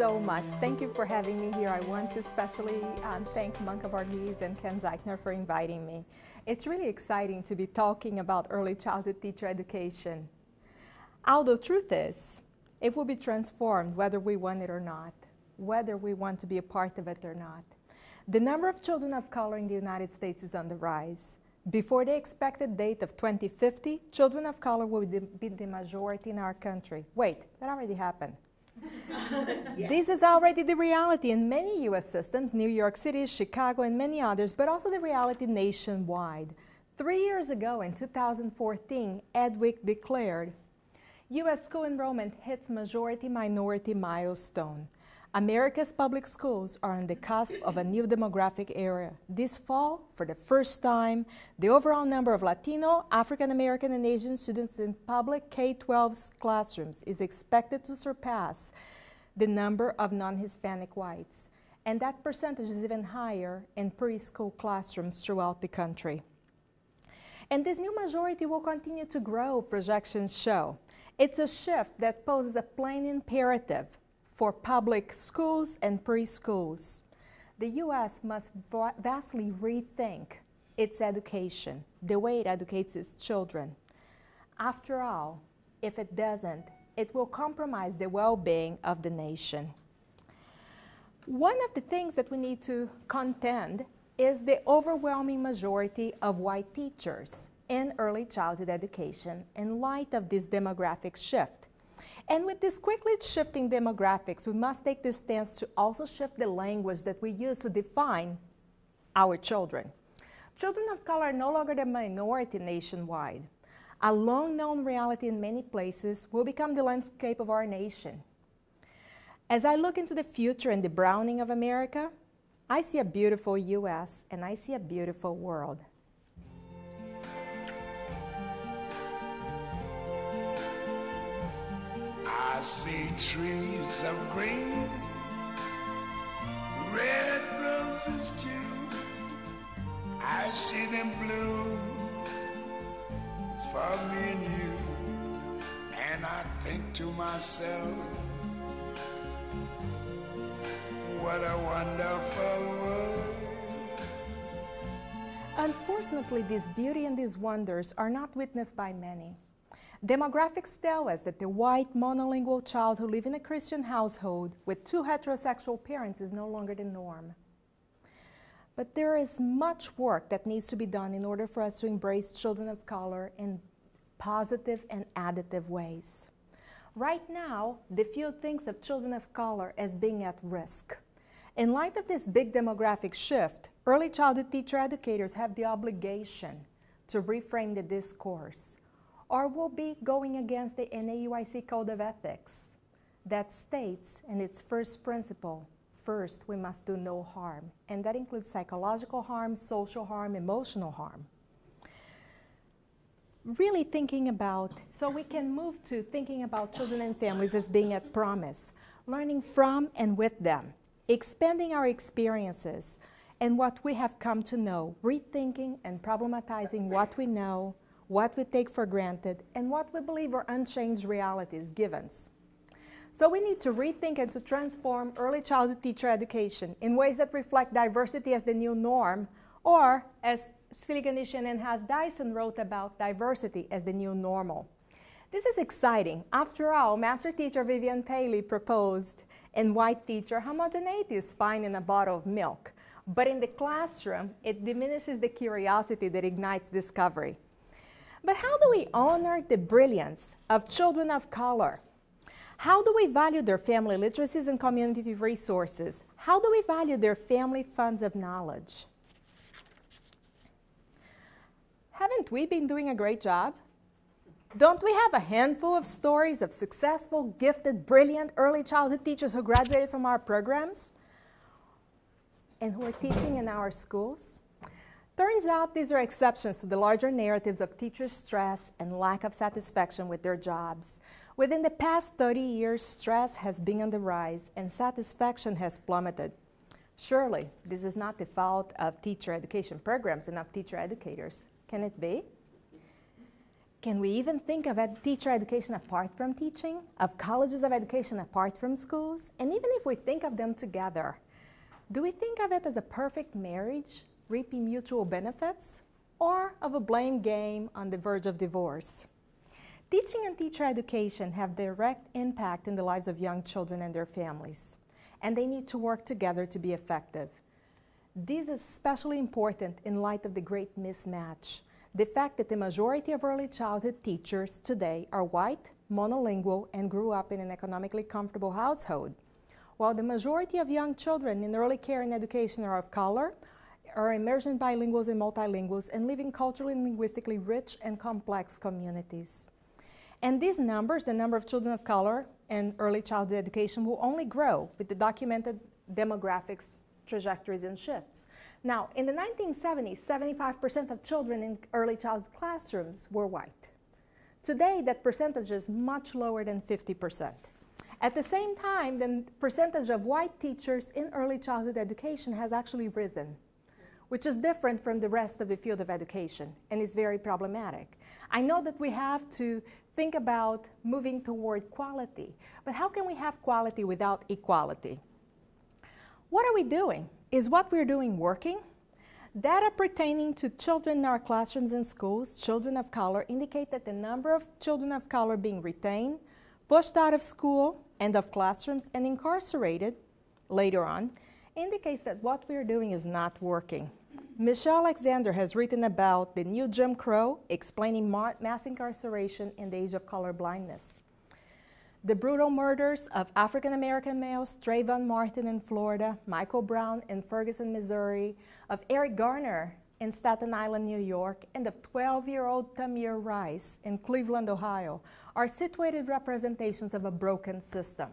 so much. Thank you for having me here. I want to especially thank Manka Varghese and Ken Zeichner for inviting me. It's really exciting to be talking about early childhood teacher education. Although truth is, it will be transformed whether we want it or not, whether we want to be a part of it or not. The number of children of color in the United States is on the rise. Before the expected date of 2050, children of color will be the majority in our country. Wait, that already happened. Yes. This is already the reality in many U.S. systems, New York City, Chicago, and many others, but also the reality nationwide. 3 years ago, in 2014, Edweek declared, U.S. school enrollment hits majority-minority milestone. America's public schools are on the cusp of a new demographic era. This fall, for the first time, the overall number of Latino, African American, and Asian students in public K-12 classrooms is expected to surpass the number of non-Hispanic whites. And that percentage is even higher in preschool classrooms throughout the country. And this new majority will continue to grow, projections show. It's a shift that poses a plain imperative for public schools and preschools. The U.S. must vastly rethink its education, the way it educates its children. After all, if it doesn't, it will compromise the well-being of the nation. One of the things that we need to contend is the overwhelming majority of white teachers in early childhood education in light of this demographic shift. And with this quickly shifting demographics, we must take this stance to also shift the language that we use to define our children. Children of color are no longer the minority nationwide. A long-known reality in many places will become the landscape of our nation. As I look into the future and the browning of America, I see a beautiful U.S. and I see a beautiful world. I see trees of green, red roses too. I see them bloom for me and you. And I think to myself, what a wonderful world. Unfortunately, this beauty and these wonders are not witnessed by many. Demographics tell us that the white monolingual child who lives in a Christian household with two heterosexual parents is no longer the norm. But there is much work that needs to be done in order for us to embrace children of color in positive and additive ways. Right now, the field thinks of children of color as being at risk. In light of this big demographic shift, early childhood teacher educators have the obligation to reframe the discourse, or will be going against the NAUIC Code of Ethics that states in its first principle, first, we must do no harm. And that includes psychological harm, social harm, emotional harm. Really thinking about, so we can move to thinking about children and families as being at promise, learning from and with them, expanding our experiences and what we have come to know, rethinking and problematizing what we know, what we take for granted, and what we believe are unchanged realities, givens. So we need to rethink and to transform early childhood teacher education in ways that reflect diversity as the new norm, or as Siliganishan and Haas Dyson wrote about, diversity as the new normal. This is exciting. After all, master teacher Vivian Paley proposed in White Teacher, homogeneity is fine in a bottle of milk, but in the classroom, it diminishes the curiosity that ignites discovery. But how do we honor the brilliance of children of color? How do we value their family literacies and community resources? How do we value their family funds of knowledge? Haven't we been doing a great job? Don't we have a handful of stories of successful, gifted, brilliant early childhood teachers who graduated from our programs and who are teaching in our schools? Turns out these are exceptions to the larger narratives of teachers' stress and lack of satisfaction with their jobs. Within the past 30 years, stress has been on the rise and satisfaction has plummeted. Surely, this is not the fault of teacher education programs and of teacher educators. Can it be? Can we even think of teacher education apart from teaching, of colleges of education apart from schools? And even if we think of them together, do we think of it as a perfect marriage, reaping mutual benefits, or of a blame game on the verge of divorce? Teaching and teacher education have direct impact in the lives of young children and their families, and they need to work together to be effective. This is especially important in light of the great mismatch, the fact that the majority of early childhood teachers today are white, monolingual, and grew up in an economically comfortable household, while the majority of young children in early care and education are of color, are emergent bilinguals and multilinguals, and live in culturally and linguistically rich and complex communities. And these numbers, the number of children of color in early childhood education, will only grow with the documented demographics trajectories and shifts. Now, in the 1970s, 75% of children in early childhood classrooms were white. Today, that percentage is much lower than 50%. At the same time, the percentage of white teachers in early childhood education has actually risen, which is different from the rest of the field of education and is very problematic. I know that we have to think about moving toward quality, but how can we have quality without equality? What are we doing? Is what we're doing working? Data pertaining to children in our classrooms and schools, children of color, indicate that the number of children of color being retained, pushed out of school and of classrooms, and incarcerated later on, indicates that what we're doing is not working. Michelle Alexander has written about the new Jim Crow, explaining mass incarceration in the age of colorblindness. The brutal murders of African-American males, Trayvon Martin in Florida, Michael Brown in Ferguson, Missouri, of Eric Garner in Staten Island, New York, and of 12-year-old Tamir Rice in Cleveland, Ohio, are situated representations of a broken system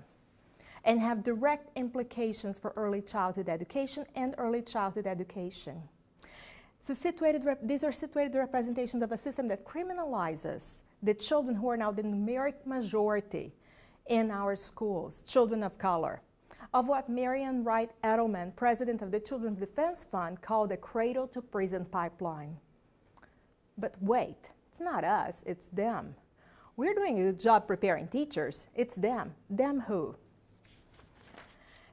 and have direct implications for early childhood education and early childhood education. So these are situated representations of a system that criminalizes the children who are now the numeric majority in our schools, children of color, of what Marian Wright Edelman, president of the Children's Defense Fund, called a cradle-to-prison pipeline. But wait, it's not us, it's them. We're doing a good job preparing teachers. It's them. Them who?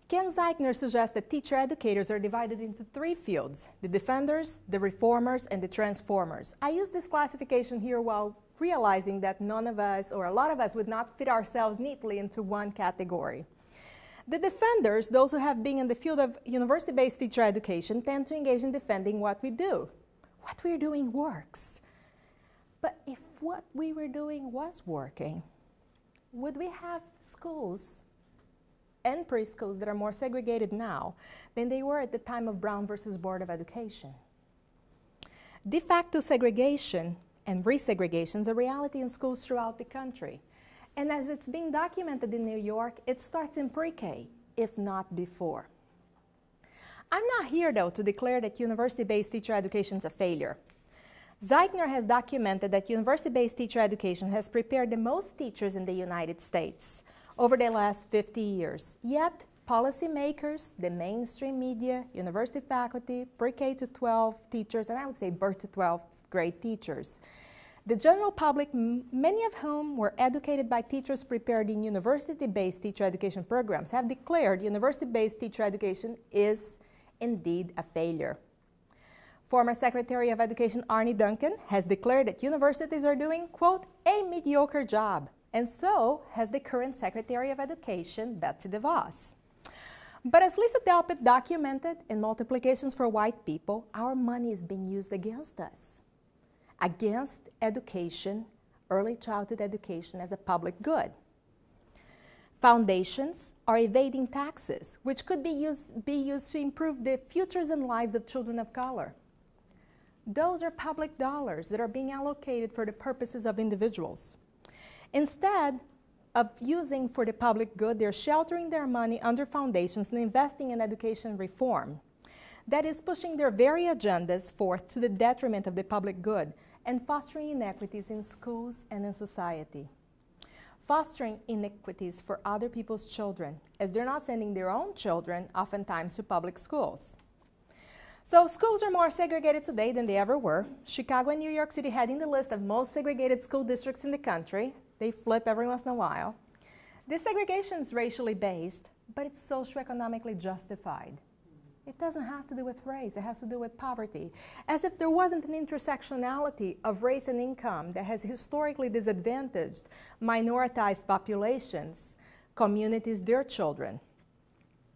Ken Zeichner suggests that teacher educators are divided into three fields: the defenders, the reformers, and the transformers. I use this classification here while realizing that none of us, or a lot of us, would not fit ourselves neatly into one category. The defenders, those who have been in the field of university-based teacher education, tend to engage in defending what we do. What we're doing works. But if what we were doing was working, would we have schools and preschools that are more segregated now than they were at the time of Brown versus Board of Education? De facto segregation and resegregation is a reality in schools throughout the country. And as it's being documented in New York, it starts in pre-K, if not before. I'm not here, though, to declare that university-based teacher education is a failure. Zeichner has documented that university-based teacher education has prepared the most teachers in the United States over the last 50 years. Yet, policymakers, the mainstream media, university faculty, pre-K to 12 teachers, and I would say birth to 12 grade teachers, the general public, many of whom were educated by teachers prepared in university-based teacher education programs, have declared university-based teacher education is indeed a failure. Former Secretary of Education Arne Duncan has declared that universities are doing, quote, a mediocre job. And so has the current Secretary of Education, Betsy DeVos. But as Lisa Delpit documented in Multiplications for White People, our money is being used against us, against education, early childhood education as a public good. Foundations are evading taxes, which could be used to improve the futures and lives of children of color. Those are public dollars that are being allocated for the purposes of individuals. Instead of using for the public good, they're sheltering their money under foundations and investing in education reform. That is pushing their very agendas forth to the detriment of the public good and fostering inequities in schools and in society. Fostering inequities for other people's children, as they're not sending their own children, oftentimes, to public schools. So schools are more segregated today than they ever were. Chicago and New York City heading the list of most segregated school districts in the country. They flip every once in a while. This segregation is racially based, but it's socioeconomically justified. It doesn't have to do with race, it has to do with poverty. As if there wasn't an intersectionality of race and income that has historically disadvantaged minoritized populations, communities, their children.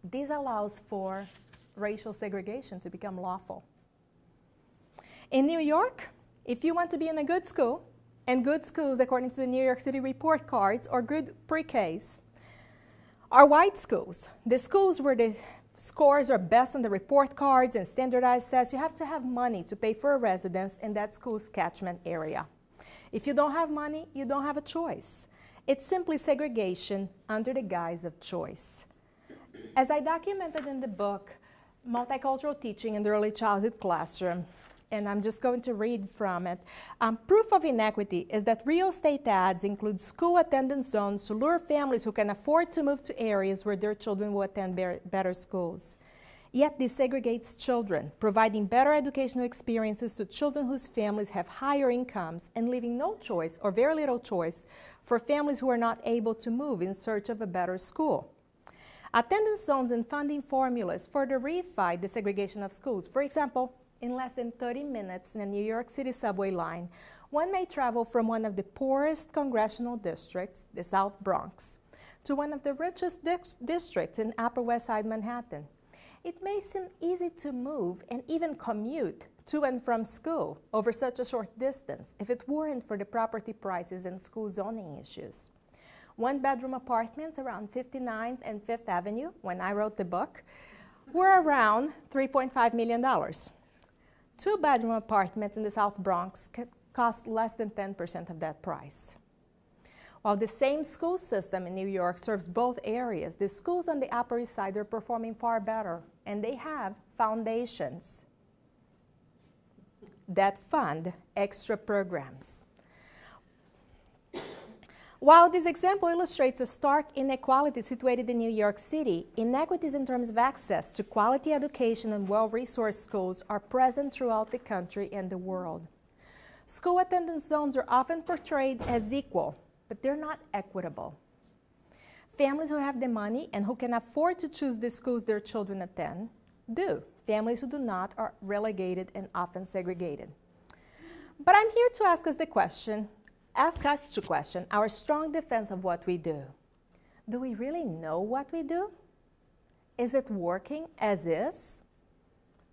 This allows for racial segregation to become lawful. In New York, if you want to be in a good school, and good schools, according to the New York City report cards, or good pre-Ks, are white schools. The schools where the scores are best on the report cards and standardized tests. You have to have money to pay for a residence in that school's catchment area. If you don't have money, you don't have a choice. It's simply segregation under the guise of choice. As I documented in the book, Multicultural Teaching in the Early Childhood Classroom, and I'm just going to read from it. Proof of inequity is that real estate ads include school attendance zones to lure families who can afford to move to areas where their children will attend better schools. Yet this segregates children, providing better educational experiences to children whose families have higher incomes and leaving no choice or very little choice for families who are not able to move in search of a better school. Attendance zones and funding formulas further reify the segregation of schools. For example, in less than 30 minutes in the New York City subway line, one may travel from one of the poorest congressional districts, the South Bronx, to one of the richest districts in Upper West Side Manhattan. It may seem easy to move and even commute to and from school over such a short distance if it weren't for the property prices and school zoning issues. One-bedroom apartments around 59th and 5th Avenue, when I wrote the book, were around $3.5 million. Two-bedroom apartments in the South Bronx cost less than 10% of that price. While the same school system in New York serves both areas, the schools on the Upper East Side are performing far better, and they have foundations that fund extra programs. While this example illustrates a stark inequality situated in New York City, inequities in terms of access to quality education and well-resourced schools are present throughout the country and the world. School attendance zones are often portrayed as equal, but they're not equitable. Families who have the money and who can afford to choose the schools their children attend do. Families who do not are relegated and often segregated. But I'm here to ask us to question our strong defense of what we do. Do we really know what we do? Is it working as is?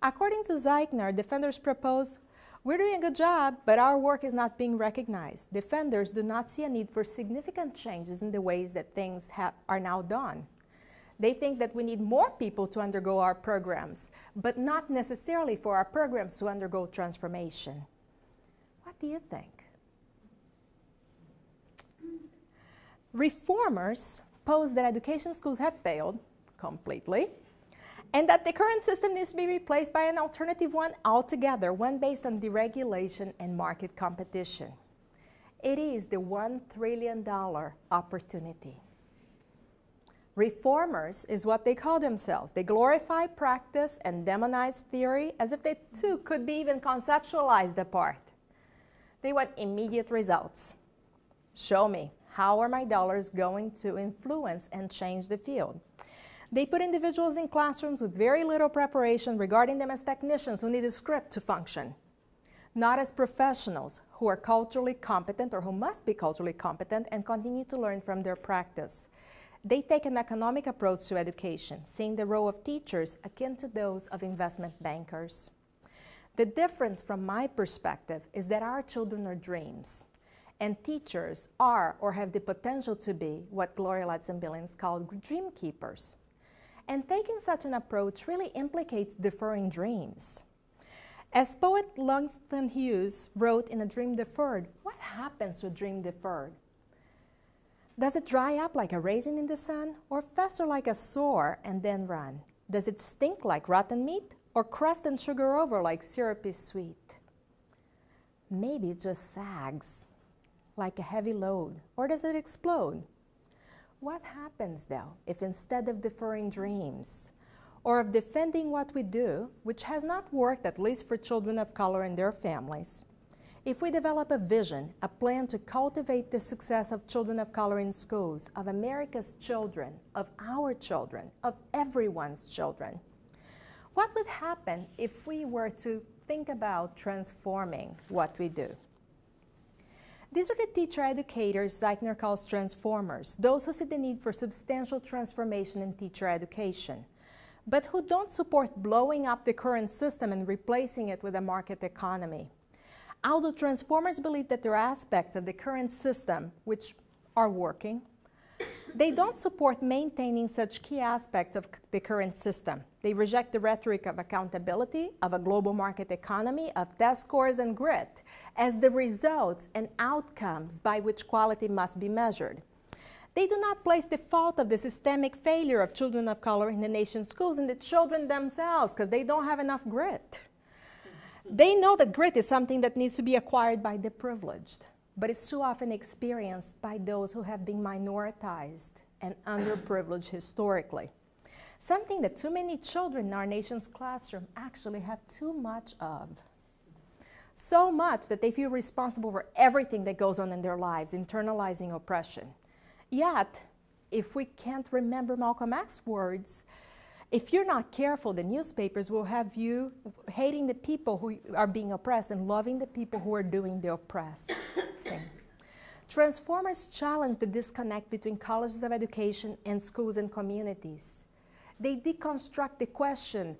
According to Zeichner, defenders propose, we're doing a good job, but our work is not being recognized. Defenders do not see a need for significant changes in the ways that things are now done. They think that we need more people to undergo our programs, but not necessarily for our programs to undergo transformation. What do you think? Reformers pose that education schools have failed completely and that the current system needs to be replaced by an alternative one altogether, one based on deregulation and market competition. It is the $1 trillion opportunity. Reformers is what they call themselves. They glorify practice and demonize theory as if they too could be even conceptualized apart. They want immediate results. Show me. How are my dollars going to influence and change the field? They put individuals in classrooms with very little preparation, regarding them as technicians who need a script to function, not as professionals who are culturally competent or who must be culturally competent and continue to learn from their practice. They take an economic approach to education, seeing the role of teachers akin to those of investment bankers. The difference from my perspective is that our children are dreams. And teachers are, or have the potential to be, what Gloria Ladson-Billings called dream keepers. And taking such an approach really implicates deferring dreams. As poet Langston Hughes wrote in A Dream Deferred, what happens to a dream deferred? Does it dry up like a raisin in the sun, or fester like a sore and then run? Does it stink like rotten meat, or crust and sugar over like syrupy sweet? Maybe it just sags like a heavy load, or does it explode? What happens, though, if instead of deferring dreams, or of defending what we do, which has not worked, at least for children of color and their families. If we develop a vision, a plan to cultivate the success of children of color in schools, of America's children, of our children, of everyone's children, what would happen if we were to think about transforming what we do? These are the teacher educators Zeichner calls transformers, those who see the need for substantial transformation in teacher education, but who don't support blowing up the current system and replacing it with a market economy. Although transformers believe that there are aspects of the current system which are working, they don't support maintaining such key aspects of the current system. They reject the rhetoric of accountability, of a global market economy, of test scores and grit as the results and outcomes by which quality must be measured. They do not place the fault of the systemic failure of children of color in the nation's schools in the children themselves, because they don't have enough grit. They know that grit is something that needs to be acquired by the privileged, but it's too often experienced by those who have been minoritized and underprivileged historically. Something that too many children in our nation's classroom actually have too much of. So much that they feel responsible for everything that goes on in their lives, internalizing oppression. Yet, if we can't remember Malcolm X's words, if you're not careful, the newspapers will have you hating the people who are being oppressed and loving the people who are doing the oppressed thing. Transformers challenge the disconnect between colleges of education and schools and communities. They deconstruct the question,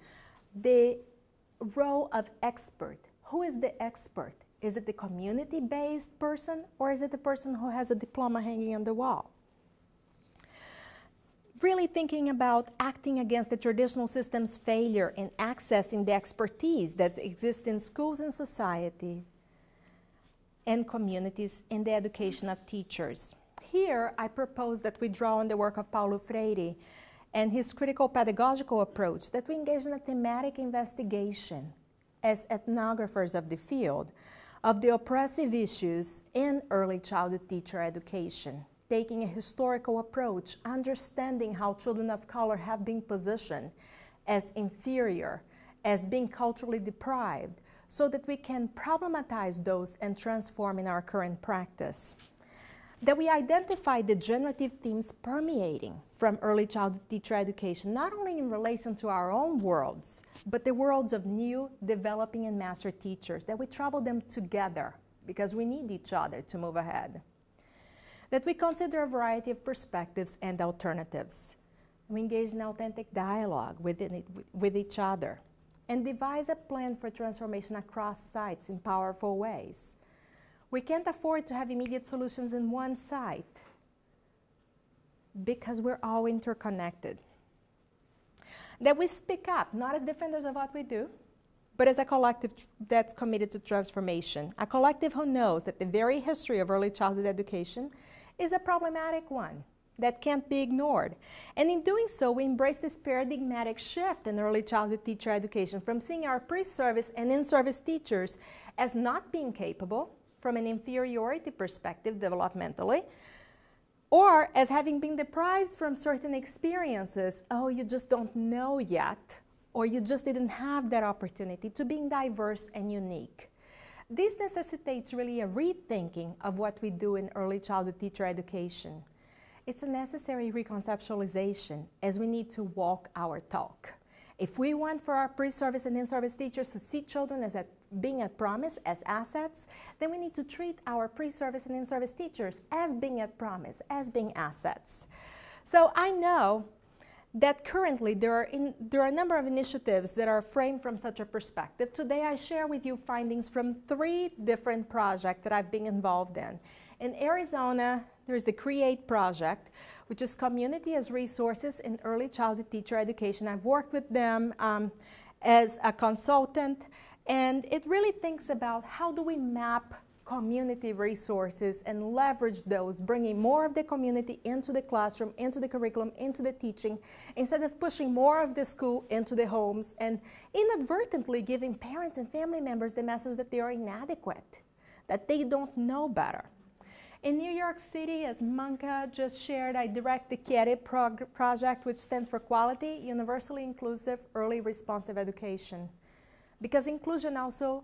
the role of expert. Who is the expert? Is it the community-based person, or is it the person who has a diploma hanging on the wall? Really thinking about acting against the traditional system's failure in accessing the expertise that exists in schools and society and communities in the education of teachers. Here, I propose that we draw on the work of Paulo Freire and his critical pedagogical approach, that we engage in a thematic investigation as ethnographers of the field of the oppressive issues in early childhood teacher education, taking a historical approach, understanding how children of color have been positioned as inferior, as being culturally deprived, so that we can problematize those and transform in our current practice. That we identify the generative themes permeating from early childhood teacher education, not only in relation to our own worlds, but the worlds of new, developing, and master teachers, that we trouble them together, because we need each other to move ahead. That we consider a variety of perspectives and alternatives. We engage in authentic dialogue with each other and devise a plan for transformation across sites in powerful ways. We can't afford to have immediate solutions in one site because we're all interconnected. That we speak up, not as defenders of what we do, but as a collective that's committed to transformation, a collective who knows that the very history of early childhood education is a problematic one that can't be ignored. And in doing so, we embrace this paradigmatic shift in early childhood teacher education from seeing our pre-service and in-service teachers as not being capable from an inferiority perspective developmentally, or as having been deprived from certain experiences, oh, you just don't know yet, or you just didn't have that opportunity, to being diverse and unique. This necessitates really a rethinking of what we do in early childhood teacher education. It's a necessary reconceptualization, as we need to walk our talk. If we want for our pre-service and in-service teachers to see children as being at promise, as assets, then we need to treat our pre-service and in-service teachers as being at promise, as being assets. So I know that currently there are a number of initiatives that are framed from such a perspective. Today I share with you findings from 3 different projects that I've been involved in. In Arizona, there's the CREATE project, which is Community as Resources in Early Childhood Teacher Education. I've worked with them as a consultant, and it really thinks about how do we map community resources and leverage those, bringing more of the community into the classroom, into the curriculum, into the teaching, instead of pushing more of the school into the homes and inadvertently giving parents and family members the message that they are inadequate, that they don't know better. In New York City, as Manka just shared, I direct the QIERE project, which stands for Quality, Universally Inclusive, Early Responsive Education. Because inclusion also,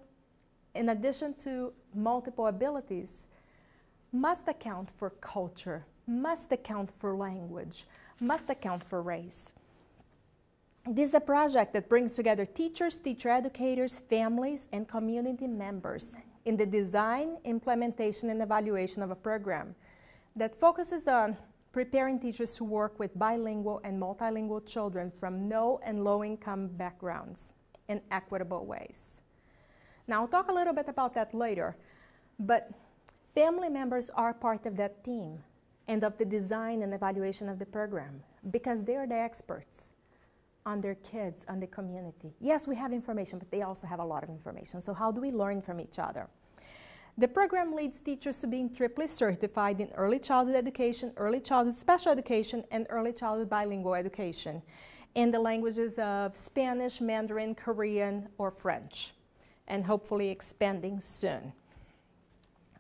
in addition to multiple abilities, must account for culture, must account for language, must account for race. This is a project that brings together teachers, teacher educators, families, and community members in the design, implementation, and evaluation of a program that focuses on preparing teachers to work with bilingual and multilingual children from no and low-income backgrounds in equitable ways. Now, I'll talk a little bit about that later, but family members are part of that team and of the design and evaluation of the program because they are the experts on their kids, on the community. Yes, we have information, but they also have a lot of information. So how do we learn from each other? The program leads teachers to being triply certified in early childhood education, early childhood special education, and early childhood bilingual education in the languages of Spanish, Mandarin, Korean, or French, and hopefully expanding soon.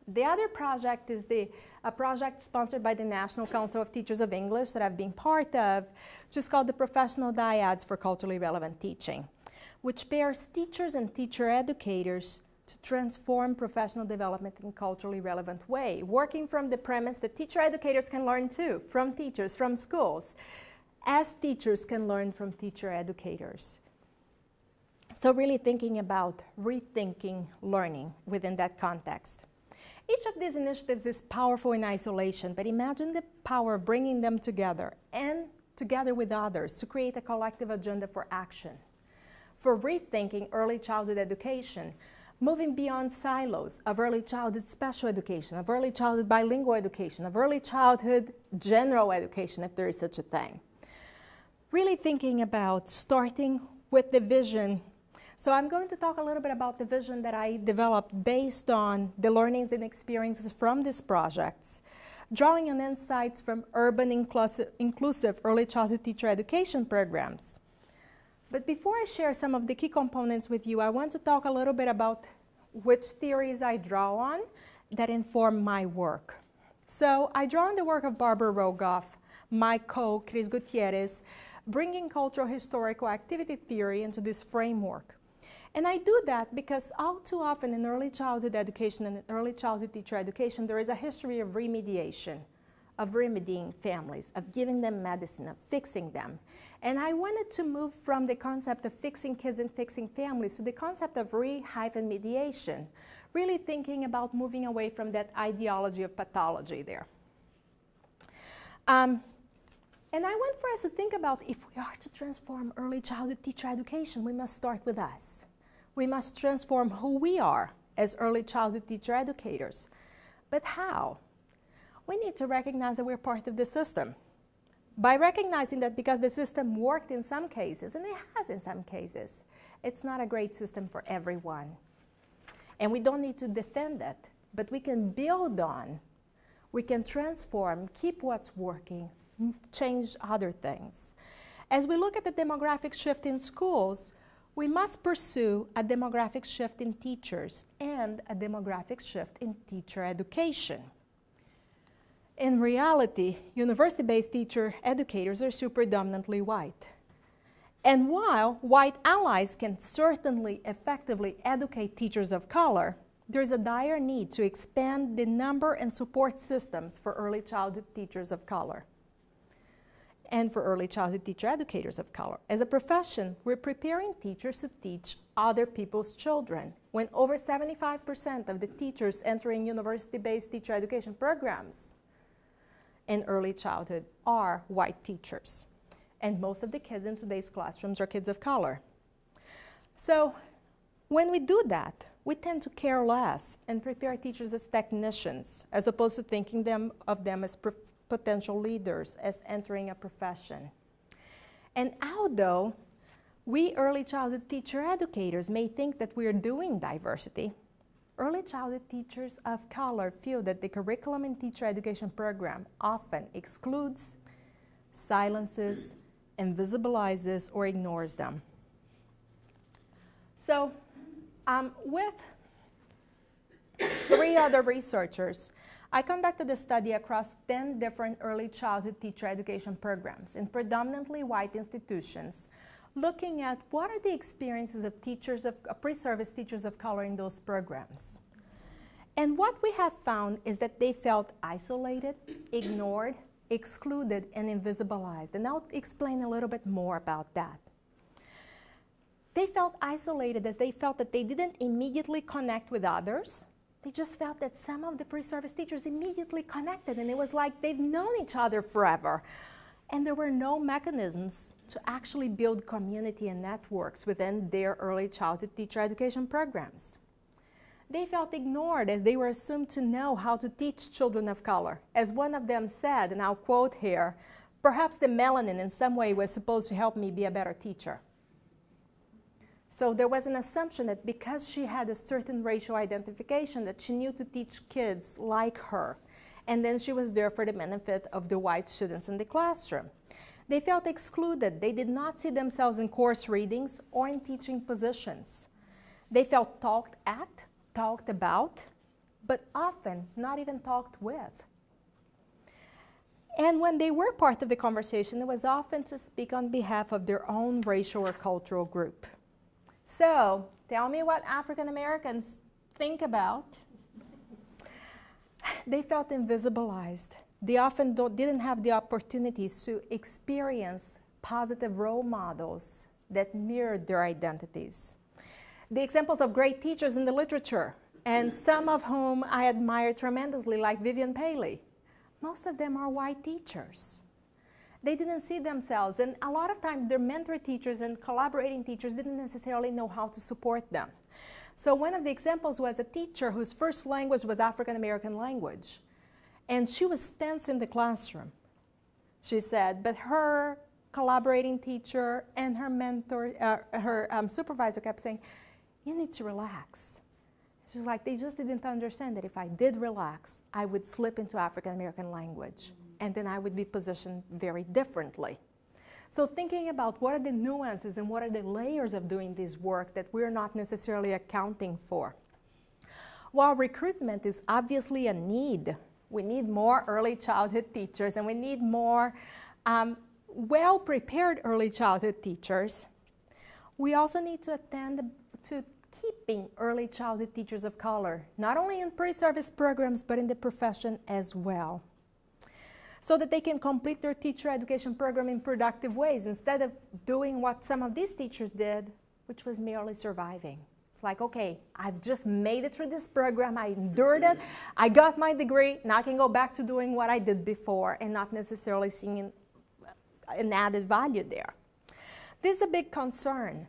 The other project is a project sponsored by the National Council of Teachers of English that I've been part of, which is called the Professional Dyads for Culturally Relevant Teaching, which pairs teachers and teacher educators to transform professional development in a culturally relevant way, working from the premise that teacher educators can learn too, from teachers, from schools, as teachers can learn from teacher educators. So really thinking about rethinking learning within that context. Each of these initiatives is powerful in isolation, but imagine the power of bringing them together and together with others to create a collective agenda for action, for rethinking early childhood education, moving beyond silos of early childhood special education, of early childhood bilingual education, of early childhood general education, if there is such a thing. Really thinking about starting with the vision. So I'm going to talk a little bit about the vision that I developed based on the learnings and experiences from these projects, drawing on insights from urban inclusive early childhood teacher education programs. But before I share some of the key components with you, I want to talk a little bit about which theories I draw on that inform my work. So I draw on the work of Barbara Rogoff, my co, Chris Gutierrez, bringing cultural historical activity theory into this framework. And I do that because all too often in early childhood education and in early childhood teacher education, there is a history of remediation, of remedying families, of giving them medicine, of fixing them. And I wanted to move from the concept of fixing kids and fixing families to the concept of re-mediation, really thinking about moving away from that ideology of pathology there. And I want for us to think about, if we are to transform early childhood teacher education, we must start with us. We must transform who we are as early childhood teacher educators. But how? We need to recognize that we're part of the system. By recognizing that because the system worked in some cases, and it has in some cases, it's not a great system for everyone. And we don't need to defend it, but we can build on, we can transform, keep what's working, change other things. As we look at the demographic shift in schools, we must pursue a demographic shift in teachers and a demographic shift in teacher education. In reality, university-based teacher educators are still predominantly white. And while white allies can certainly effectively educate teachers of color, there is a dire need to expand the number and support systems for early childhood teachers of color and for early childhood teacher educators of color. As a profession, we're preparing teachers to teach other people's children. When over 75% of the teachers entering university-based teacher education programs in early childhood are white teachers, and most of the kids in today's classrooms are kids of color. So when we do that, we tend to care less and prepare teachers as technicians, as opposed to thinking of them as potential leaders as entering a profession. And although we early childhood teacher educators may think that we are doing diversity, early childhood teachers of color feel that the curriculum and teacher education program often excludes, silences, invisibilizes, or ignores them. So with 3 other researchers. I conducted a study across 10 different early childhood teacher education programs in predominantly white institutions, looking at what are the experiences of teachers of pre-service teachers of color in those programs. And what we have found is that they felt isolated, ignored, excluded, and invisibilized. And I'll explain a little bit more about that. They felt isolated as they felt that they didn't immediately connect with others. They just felt that some of the pre-service teachers immediately connected, and it was like they've known each other forever. And there were no mechanisms to actually build community and networks within their early childhood teacher education programs. They felt ignored as they were assumed to know how to teach children of color. As one of them said, and I'll quote here, "Perhaps the melanin in some way was supposed to help me be a better teacher." So there was an assumption that because she had a certain racial identification that she knew to teach kids like her, and then she was there for the benefit of the white students in the classroom. They felt excluded. They did not see themselves in course readings or in teaching positions. They felt talked at, talked about, but often not even talked with. And when they were part of the conversation, it was often to speak on behalf of their own racial or cultural group. So, tell me what African Americans think about. They felt invisibilized. They often didn't have the opportunities to experience positive role models that mirrored their identities. The examples of great teachers in the literature, and some of whom I admire tremendously, like Vivian Paley, most of them are white teachers. They didn't see themselves, and a lot of times their mentor teachers and collaborating teachers didn't necessarily know how to support them. So one of the examples was a teacher whose first language was African American language, and she was tense in the classroom, she said, but her collaborating teacher and her mentor, her supervisor kept saying, "You need to relax." She's like, they just didn't understand that if I did relax, I would slip into African American language. And then I would be positioned very differently. So thinking about what are the nuances and what are the layers of doing this work that we're not necessarily accounting for. While recruitment is obviously a need, we need more early childhood teachers and we need more well-prepared early childhood teachers, we also need to attend to keeping early childhood teachers of color, not only in pre-service programs, but in the profession as well, so that they can complete their teacher education program in productive ways instead of doing what some of these teachers did, which was merely surviving. It's like, okay, I've just made it through this program, I endured it, I got my degree, now I can go back to doing what I did before and not necessarily seeing an added value there. This is a big concern.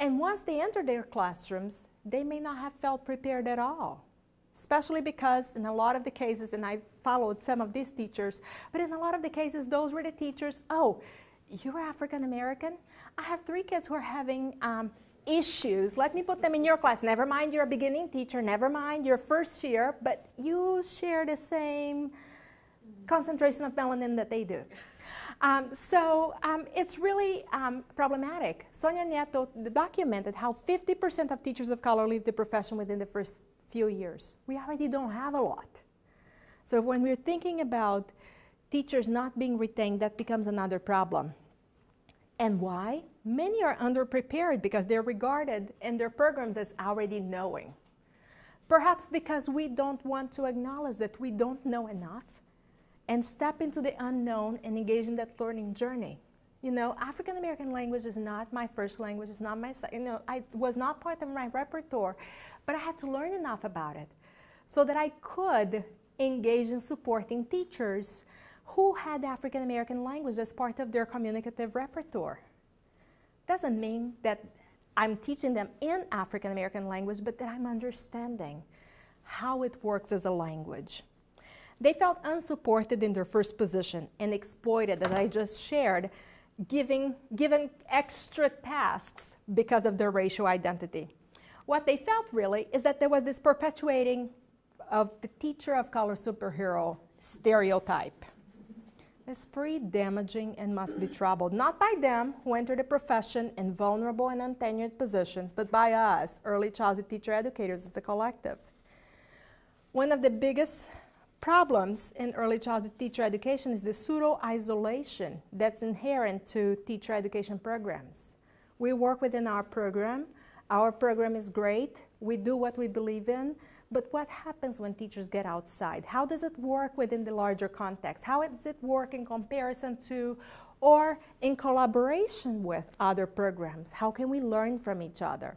And once they enter their classrooms, they may not have felt prepared at all. Especially because in a lot of the cases, and I followed some of these teachers, but in a lot of the cases, those were the teachers, oh, you're African American? I have 3 kids who are having issues. Let me put them in your class. Never mind, you're a beginning teacher. Never mind, you're first year, but you share the same concentration of melanin that they do. It's really problematic. Sonia Nieto documented how 50% of teachers of color leave the profession within the first few years. We already don't have a lot. So when we're thinking about teachers not being retained, that becomes another problem. And why? Many are underprepared because they're regarded in their programs as already knowing. Perhaps because we don't want to acknowledge that we don't know enough and step into the unknown and engage in that learning journey. You know, African American language is not my first language, it's not my, you know, I was not part of my repertoire, but I had to learn enough about it so that I could engage in supporting teachers who had African American language as part of their communicative repertoire. Doesn't mean that I'm teaching them in African American language, but that I'm understanding how it works as a language. They felt unsupported in their first position and exploited, as I just shared, given extra tasks because of their racial identity. What they felt really is that there was this perpetuating of the teacher of color superhero stereotype. It's pretty damaging and must be troubled, not by them who entered the profession in vulnerable and untenured positions, but by us, early childhood teacher educators as a collective. One of the biggest problems in early childhood teacher education is the pseudo-isolation that's inherent to teacher education programs. We work within our program. Our program is great. We do what we believe in. But what happens when teachers get outside? How does it work within the larger context? How does it work in comparison to or in collaboration with other programs? How can we learn from each other?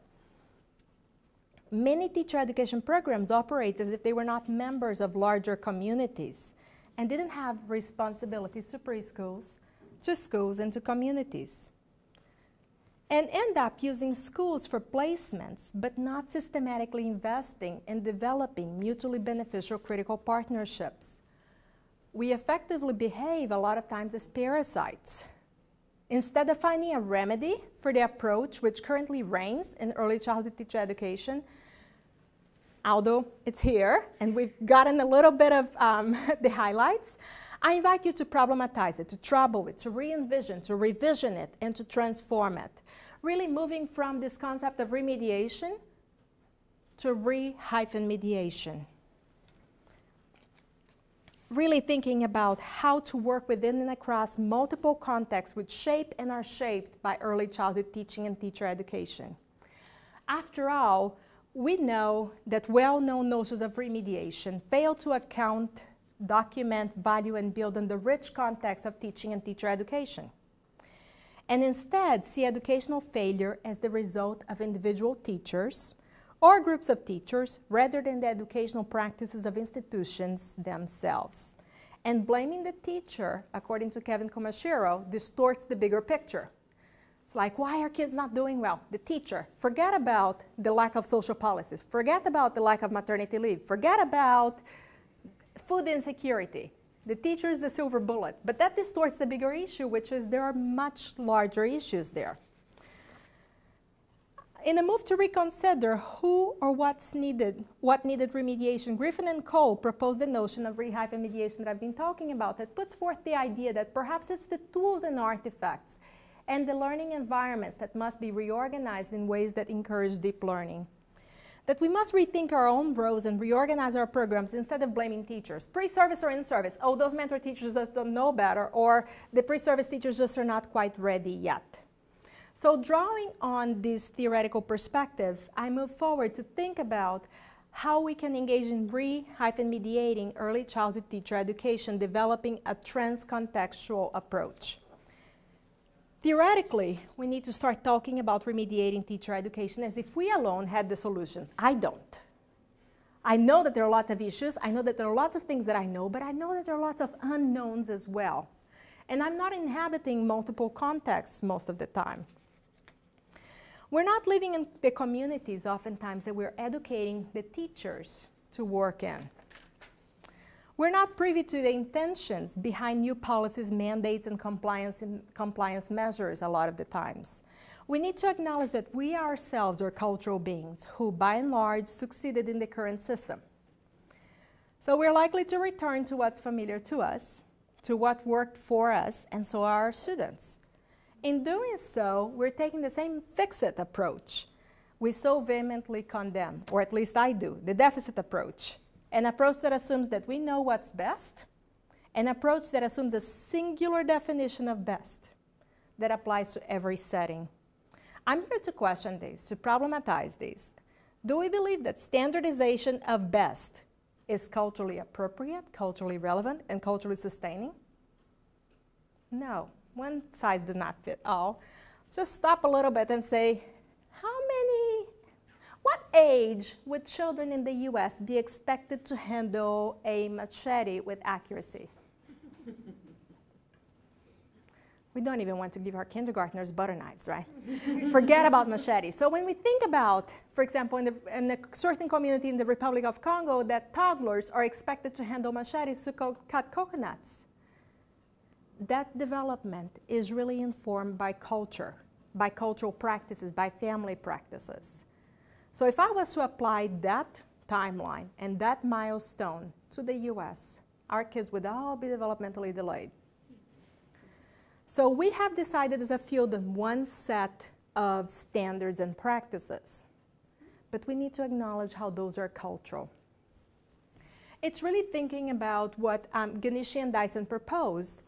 Many teacher education programs operate as if they were not members of larger communities and didn't have responsibilities to preschools, to schools, and to communities, and end up using schools for placements but not systematically investing in developing mutually beneficial critical partnerships. We effectively behave a lot of times as parasites. Instead of finding a remedy for the approach which currently reigns in early childhood teacher education, although it's here and we've gotten a little bit of the highlights, I invite you to problematize it, to trouble it, to re-envision, to revision it, and to transform it. Really moving from this concept of remediation to re-mediation. Really thinking about how to work within and across multiple contexts which shape and are shaped by early childhood teaching and teacher education. After all, we know that well-known notions of remediation fail to account, document, value, and build on the rich context of teaching and teacher education, and instead see educational failure as the result of individual teachers or groups of teachers rather than the educational practices of institutions themselves. And blaming the teacher, according to Kevin Kumashiro, distorts the bigger picture. It's like, why are kids not doing well? The teacher. Forget about the lack of social policies. Forget about the lack of maternity leave. Forget about food insecurity. The teacher is the silver bullet. But that distorts the bigger issue, which is there are much larger issues there. In a move to reconsider who or what's needed, what needed remediation, Griffin and Cole proposed the notion of re-mediation that I've been talking about, that puts forth the idea that perhaps it's the tools and artifacts and the learning environments that must be reorganized in ways that encourage deep learning. That we must rethink our own roles and reorganize our programs instead of blaming teachers. Pre-service or in-service, oh, those mentor teachers just don't know better, or the pre-service teachers just are not quite ready yet. So drawing on these theoretical perspectives, I move forward to think about how we can engage in re-mediating early childhood teacher education, developing a transcontextual approach. Theoretically, we need to start talking about remediating teacher education as if we alone had the solutions. I don't. I know that there are lots of issues. I know that there are lots of things that I know, but I know that there are lots of unknowns as well. And I'm not inhabiting multiple contexts most of the time. We're not living in the communities oftentimes that we're educating the teachers to work in. We're not privy to the intentions behind new policies, mandates, and compliance measures a lot of the times. We need to acknowledge that we ourselves are cultural beings who, by and large, succeeded in the current system. So we're likely to return to what's familiar to us, to what worked for us, and so are our students. In doing so, we're taking the same fix-it approach we so vehemently condemn, or at least I do, the deficit approach. An approach that assumes that we know what's best, an approach that assumes a singular definition of best that applies to every setting. I'm here to question these, to problematize these. Do we believe that standardization of best is culturally appropriate, culturally relevant, and culturally sustaining? No, one size does not fit all. Just stop a little bit and say, what age would children in the U.S. be expected to handle a machete with accuracy? We don't even want to give our kindergartners butter knives, right? Forget about machetes. So when we think about, for example, in a certain community in the Republic of Congo, that toddlers are expected to handle machetes to cut coconuts, that development is really informed by culture, by cultural practices, by family practices. So if I was to apply that timeline and that milestone to the U.S., our kids would all be developmentally delayed. So we have decided as a field on one set of standards and practices, but we need to acknowledge how those are cultural. It's really thinking about what Ganeshy and Dyson proposed,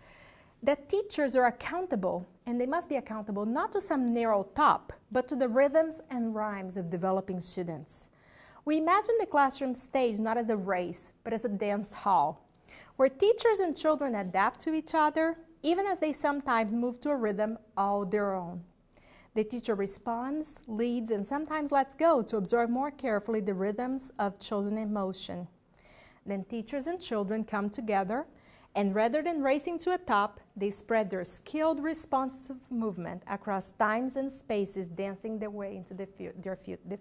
that teachers are accountable, and they must be accountable not to some narrow top, but to the rhythms and rhymes of developing students. We imagine the classroom stage not as a race, but as a dance hall, where teachers and children adapt to each other, even as they sometimes move to a rhythm all their own. The teacher responds, leads, and sometimes lets go to observe more carefully the rhythms of children in motion. Then teachers and children come together, and rather than racing to a top, they spread their skilled, responsive movement across times and spaces, dancing their way into the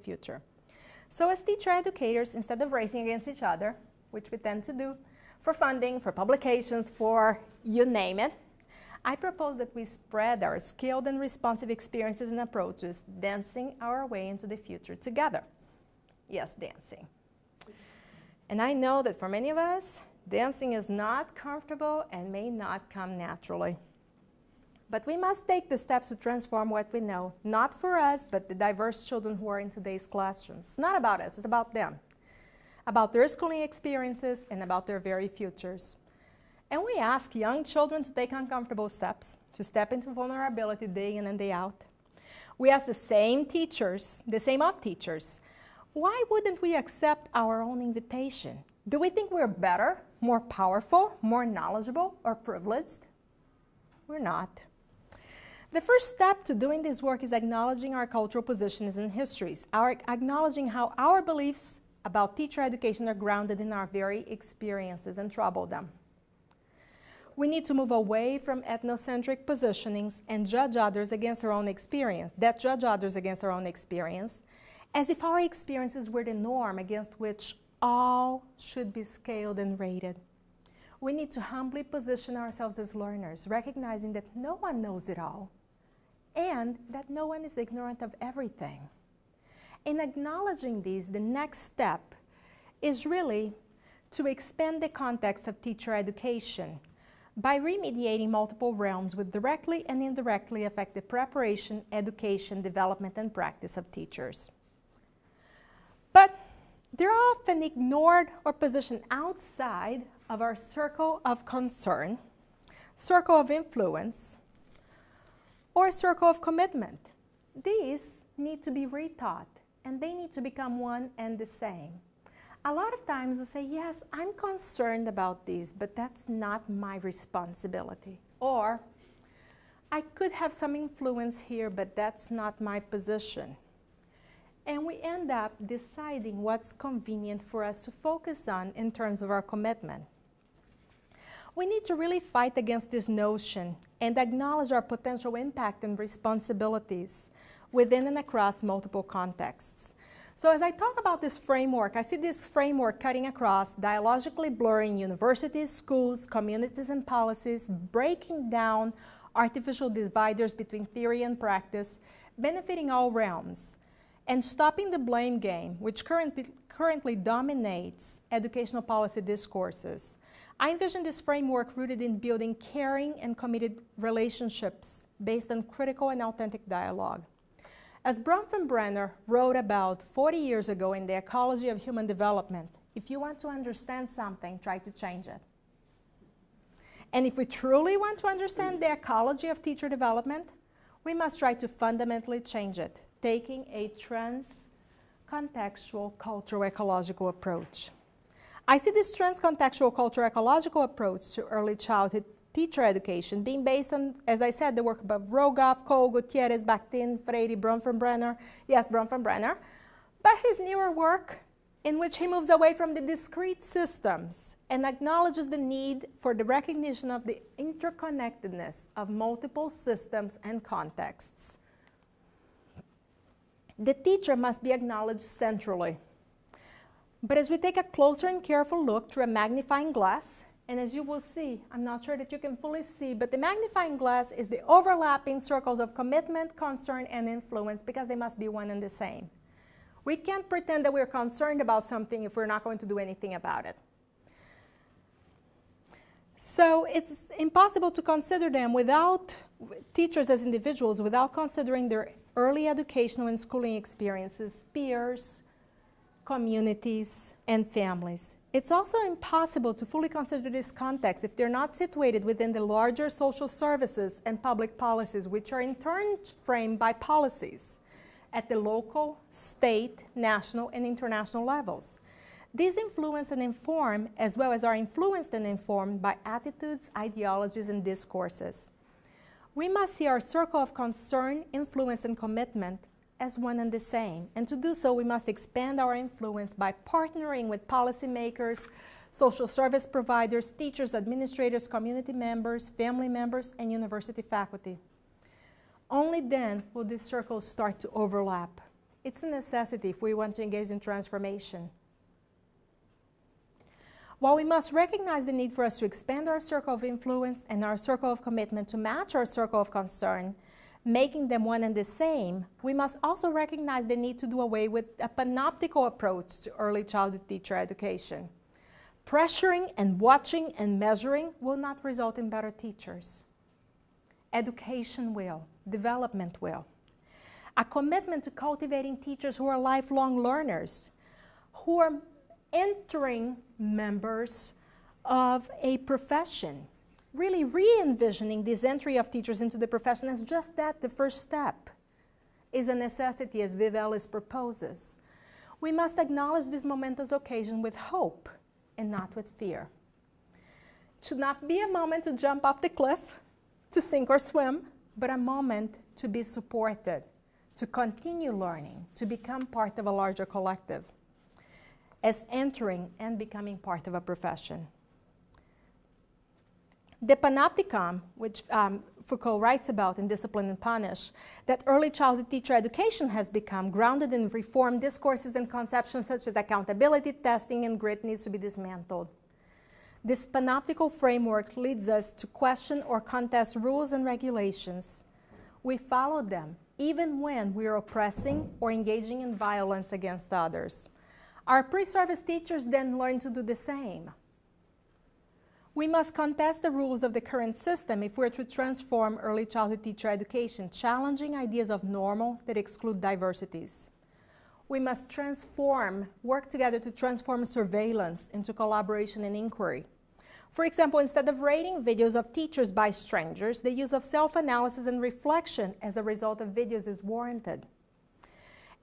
future. So as teacher educators, instead of racing against each other, which we tend to do for funding, for publications, for you name it, I propose that we spread our skilled and responsive experiences and approaches, dancing our way into the future together. Yes, dancing. And I know that for many of us, dancing is not comfortable and may not come naturally. But we must take the steps to transform what we know, not for us, but the diverse children who are in today's classrooms. It's not about us, it's about them, about their schooling experiences and about their very futures. And we ask young children to take uncomfortable steps, to step into vulnerability day in and day out. We ask the same teachers, the same of teachers, why wouldn't we accept our own invitation? Do we think we're better, more powerful, more knowledgeable, or privileged? We're not. The first step to doing this work is acknowledging our cultural positions and histories, acknowledging how our beliefs about teacher education are grounded in our very experiences and trouble them. We need to move away from ethnocentric positionings and judge others against our own experience, as if our experiences were the norm against which all should be scaled and rated. We need to humbly position ourselves as learners, recognizing that no one knows it all and that no one is ignorant of everything. In acknowledging these, the next step is really to expand the context of teacher education by remediating multiple realms which directly and indirectly affect the preparation, education, development, and practice of teachers. But they're often ignored or positioned outside of our circle of concern, circle of influence, or circle of commitment. These need to be retaught, and they need to become one and the same. A lot of times we say, yes, I'm concerned about these, but that's not my responsibility. Or, I could have some influence here, but that's not my position. And we end up deciding what's convenient for us to focus on in terms of our commitment. We need to really fight against this notion and acknowledge our potential impact and responsibilities within and across multiple contexts. So as I talk about this framework, I see this framework cutting across, dialogically blurring universities, schools, communities, and policies, breaking down artificial dividers between theory and practice, benefiting all realms, and stopping the blame game, which currently dominates educational policy discourses. I envision this framework rooted in building caring and committed relationships based on critical and authentic dialogue. As Bronfenbrenner wrote about 40 years ago in The Ecology of Human Development, if you want to understand something, try to change it. And if we truly want to understand the ecology of teacher development, we must try to fundamentally change it, taking a transcontextual cultural ecological approach. I see this transcontextual cultural ecological approach to early childhood teacher education being based on, as I said, the work of Rogoff, Cole, Gutierrez, Bakhtin, Freire, Bronfenbrenner, yes, Bronfenbrenner, but his newer work in which he moves away from the discrete systems and acknowledges the need for the recognition of the interconnectedness of multiple systems and contexts. The teacher must be acknowledged centrally. But as we take a closer and careful look through a magnifying glass, and as you will see, I'm not sure that you can fully see, but the magnifying glass is the overlapping circles of commitment, concern, and influence, because they must be one and the same. We can't pretend that we're concerned about something if we're not going to do anything about it. So it's impossible to consider them without teachers as individuals, without considering their early educational and schooling experiences, peers, communities, and families. It's also impossible to fully consider this context if they're not situated within the larger social services and public policies, which are in turn framed by policies at the local, state, national, and international levels. These influence and inform, as well as are influenced and informed by attitudes, ideologies, and discourses. We must see our circle of concern, influence, and commitment as one and the same. And to do so, we must expand our influence by partnering with policymakers, social service providers, teachers, administrators, community members, family members, and university faculty. Only then will these circles start to overlap. It's a necessity if we want to engage in transformation. While we must recognize the need for us to expand our circle of influence and our circle of commitment to match our circle of concern, making them one and the same, we must also recognize the need to do away with a panoptical approach to early childhood teacher education. Pressuring and watching and measuring will not result in better teachers. Education will, development will. A commitment to cultivating teachers who are lifelong learners, who are entering members of a profession, really re-envisioning this entry of teachers into the profession as just that, the first step, is a necessity, as Viv Ellis proposes. We must acknowledge this momentous occasion with hope and not with fear. It should not be a moment to jump off the cliff, to sink or swim, but a moment to be supported, to continue learning, to become part of a larger collective, as entering and becoming part of a profession. The panopticon, which Foucault writes about in Discipline and Punish, that early childhood teacher education has become, grounded in reformed discourses and conceptions such as accountability, testing, and grit, needs to be dismantled. This panoptical framework leads us to question or contest rules and regulations. We follow them even when we are oppressing or engaging in violence against others. Our pre-service teachers then learn to do the same. We must contest the rules of the current system if we're to transform early childhood teacher education, challenging ideas of normal that exclude diversities. We must work together to transform surveillance into collaboration and inquiry. For example, instead of rating videos of teachers by strangers, the use of self-analysis and reflection as a result of videos is warranted.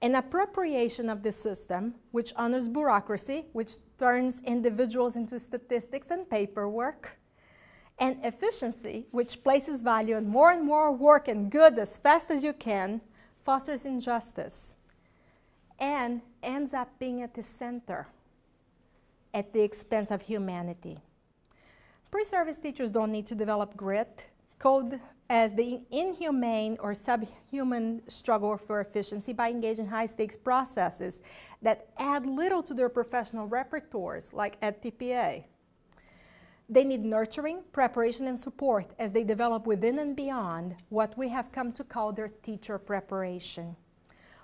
An appropriation of the system, which honors bureaucracy, which turns individuals into statistics and paperwork, and efficiency, which places value on more and more work and goods as fast as you can, fosters injustice and ends up being at the center, at the expense of humanity. Pre-service teachers don't need to develop grit, code as the inhumane or subhuman struggle for efficiency by engaging high-stakes processes that add little to their professional repertoires, like EdTPA. They need nurturing, preparation, and support as they develop within and beyond what we have come to call their teacher preparation.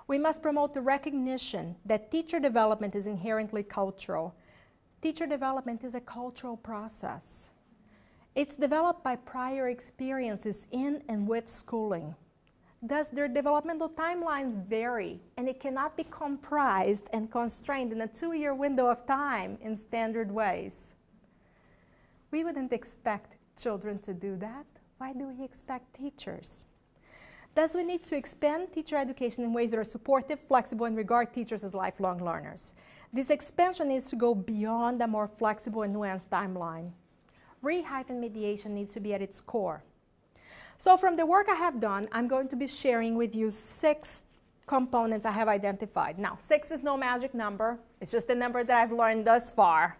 We must promote the recognition that teacher development is inherently cultural. Teacher development is a cultural process. It's developed by prior experiences in and with schooling. Thus, their developmental timelines vary, and it cannot be comprised and constrained in a 2-year window of time in standard ways. We wouldn't expect children to do that. Why do we expect teachers? Thus, we need to expand teacher education in ways that are supportive, flexible, and regard teachers as lifelong learners. This expansion needs to go beyond a more flexible and nuanced timeline. Re-mediation needs to be at its core. So from the work I have done, I'm going to be sharing with you 6 components I have identified. Now, 6 is no magic number. It's just the number that I've learned thus far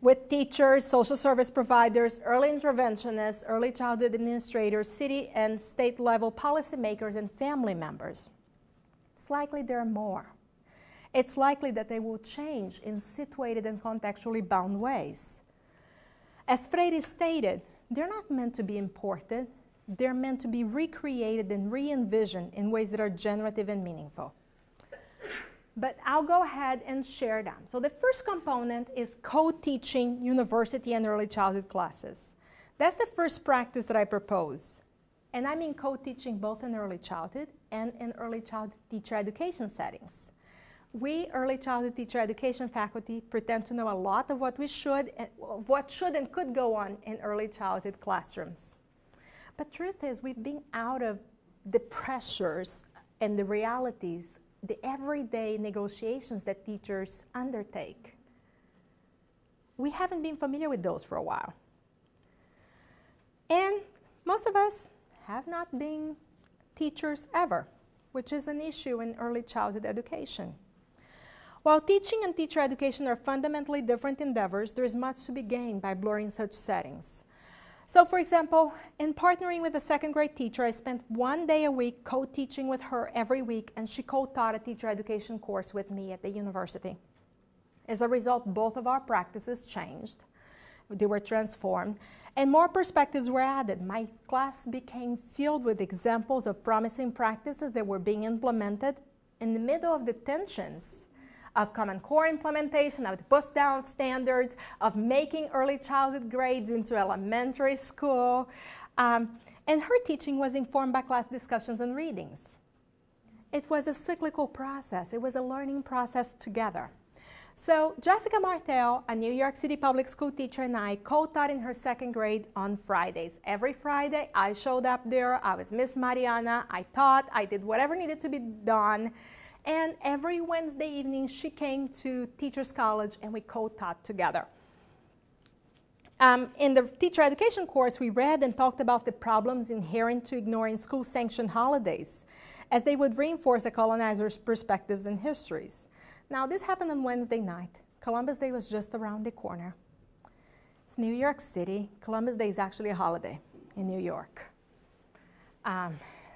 with teachers, social service providers, early interventionists, early childhood administrators, city and state level policymakers, and family members. It's likely there are more. It's likely that they will change in situated and contextually bound ways. As Freire stated, they're not meant to be imported. They're meant to be recreated and re-envisioned in ways that are generative and meaningful. But I'll go ahead and share them. So the first component is co-teaching university and early childhood classes. That's the first practice that I propose. And I mean co-teaching both in early childhood and in early childhood teacher education settings. we early childhood teacher education faculty pretend to know a lot of what we should and what should and could go on in early childhood classrooms. But truth is, we've been out of the pressures and the realities, the everyday negotiations that teachers undertake. We haven't been familiar with those for a while. And most of us have not been teachers ever, which is an issue in early childhood education. While teaching and teacher education are fundamentally different endeavors, there is much to be gained by blurring such settings. So, for example, in partnering with a second grade teacher, I spent 1 day a week co-teaching with her every week, and she co-taught a teacher education course with me at the university. As a result, both of our practices changed. They were transformed, and more perspectives were added. My class became filled with examples of promising practices that were being implemented in the middle of the tensions of Common Core implementation, of the push-down of standards, of making early childhood grades into elementary school. And her teaching was informed by class discussions and readings. It was a cyclical process. It was a learning process together. So Jessica Martel, a New York City public school teacher, and I co-taught in her second grade on Fridays. Every Friday, I showed up there. I was Miss Mariana. I taught. I did whatever needed to be done. And every Wednesday evening, she came to Teachers College, and we co-taught together. In the teacher education course, we read and talked about the problems inherent to ignoring school-sanctioned holidays, as they would reinforce a colonizer's perspectives and histories. Now, this happened on Wednesday night. Columbus Day was just around the corner. It's New York City. Columbus Day is actually a holiday in New York.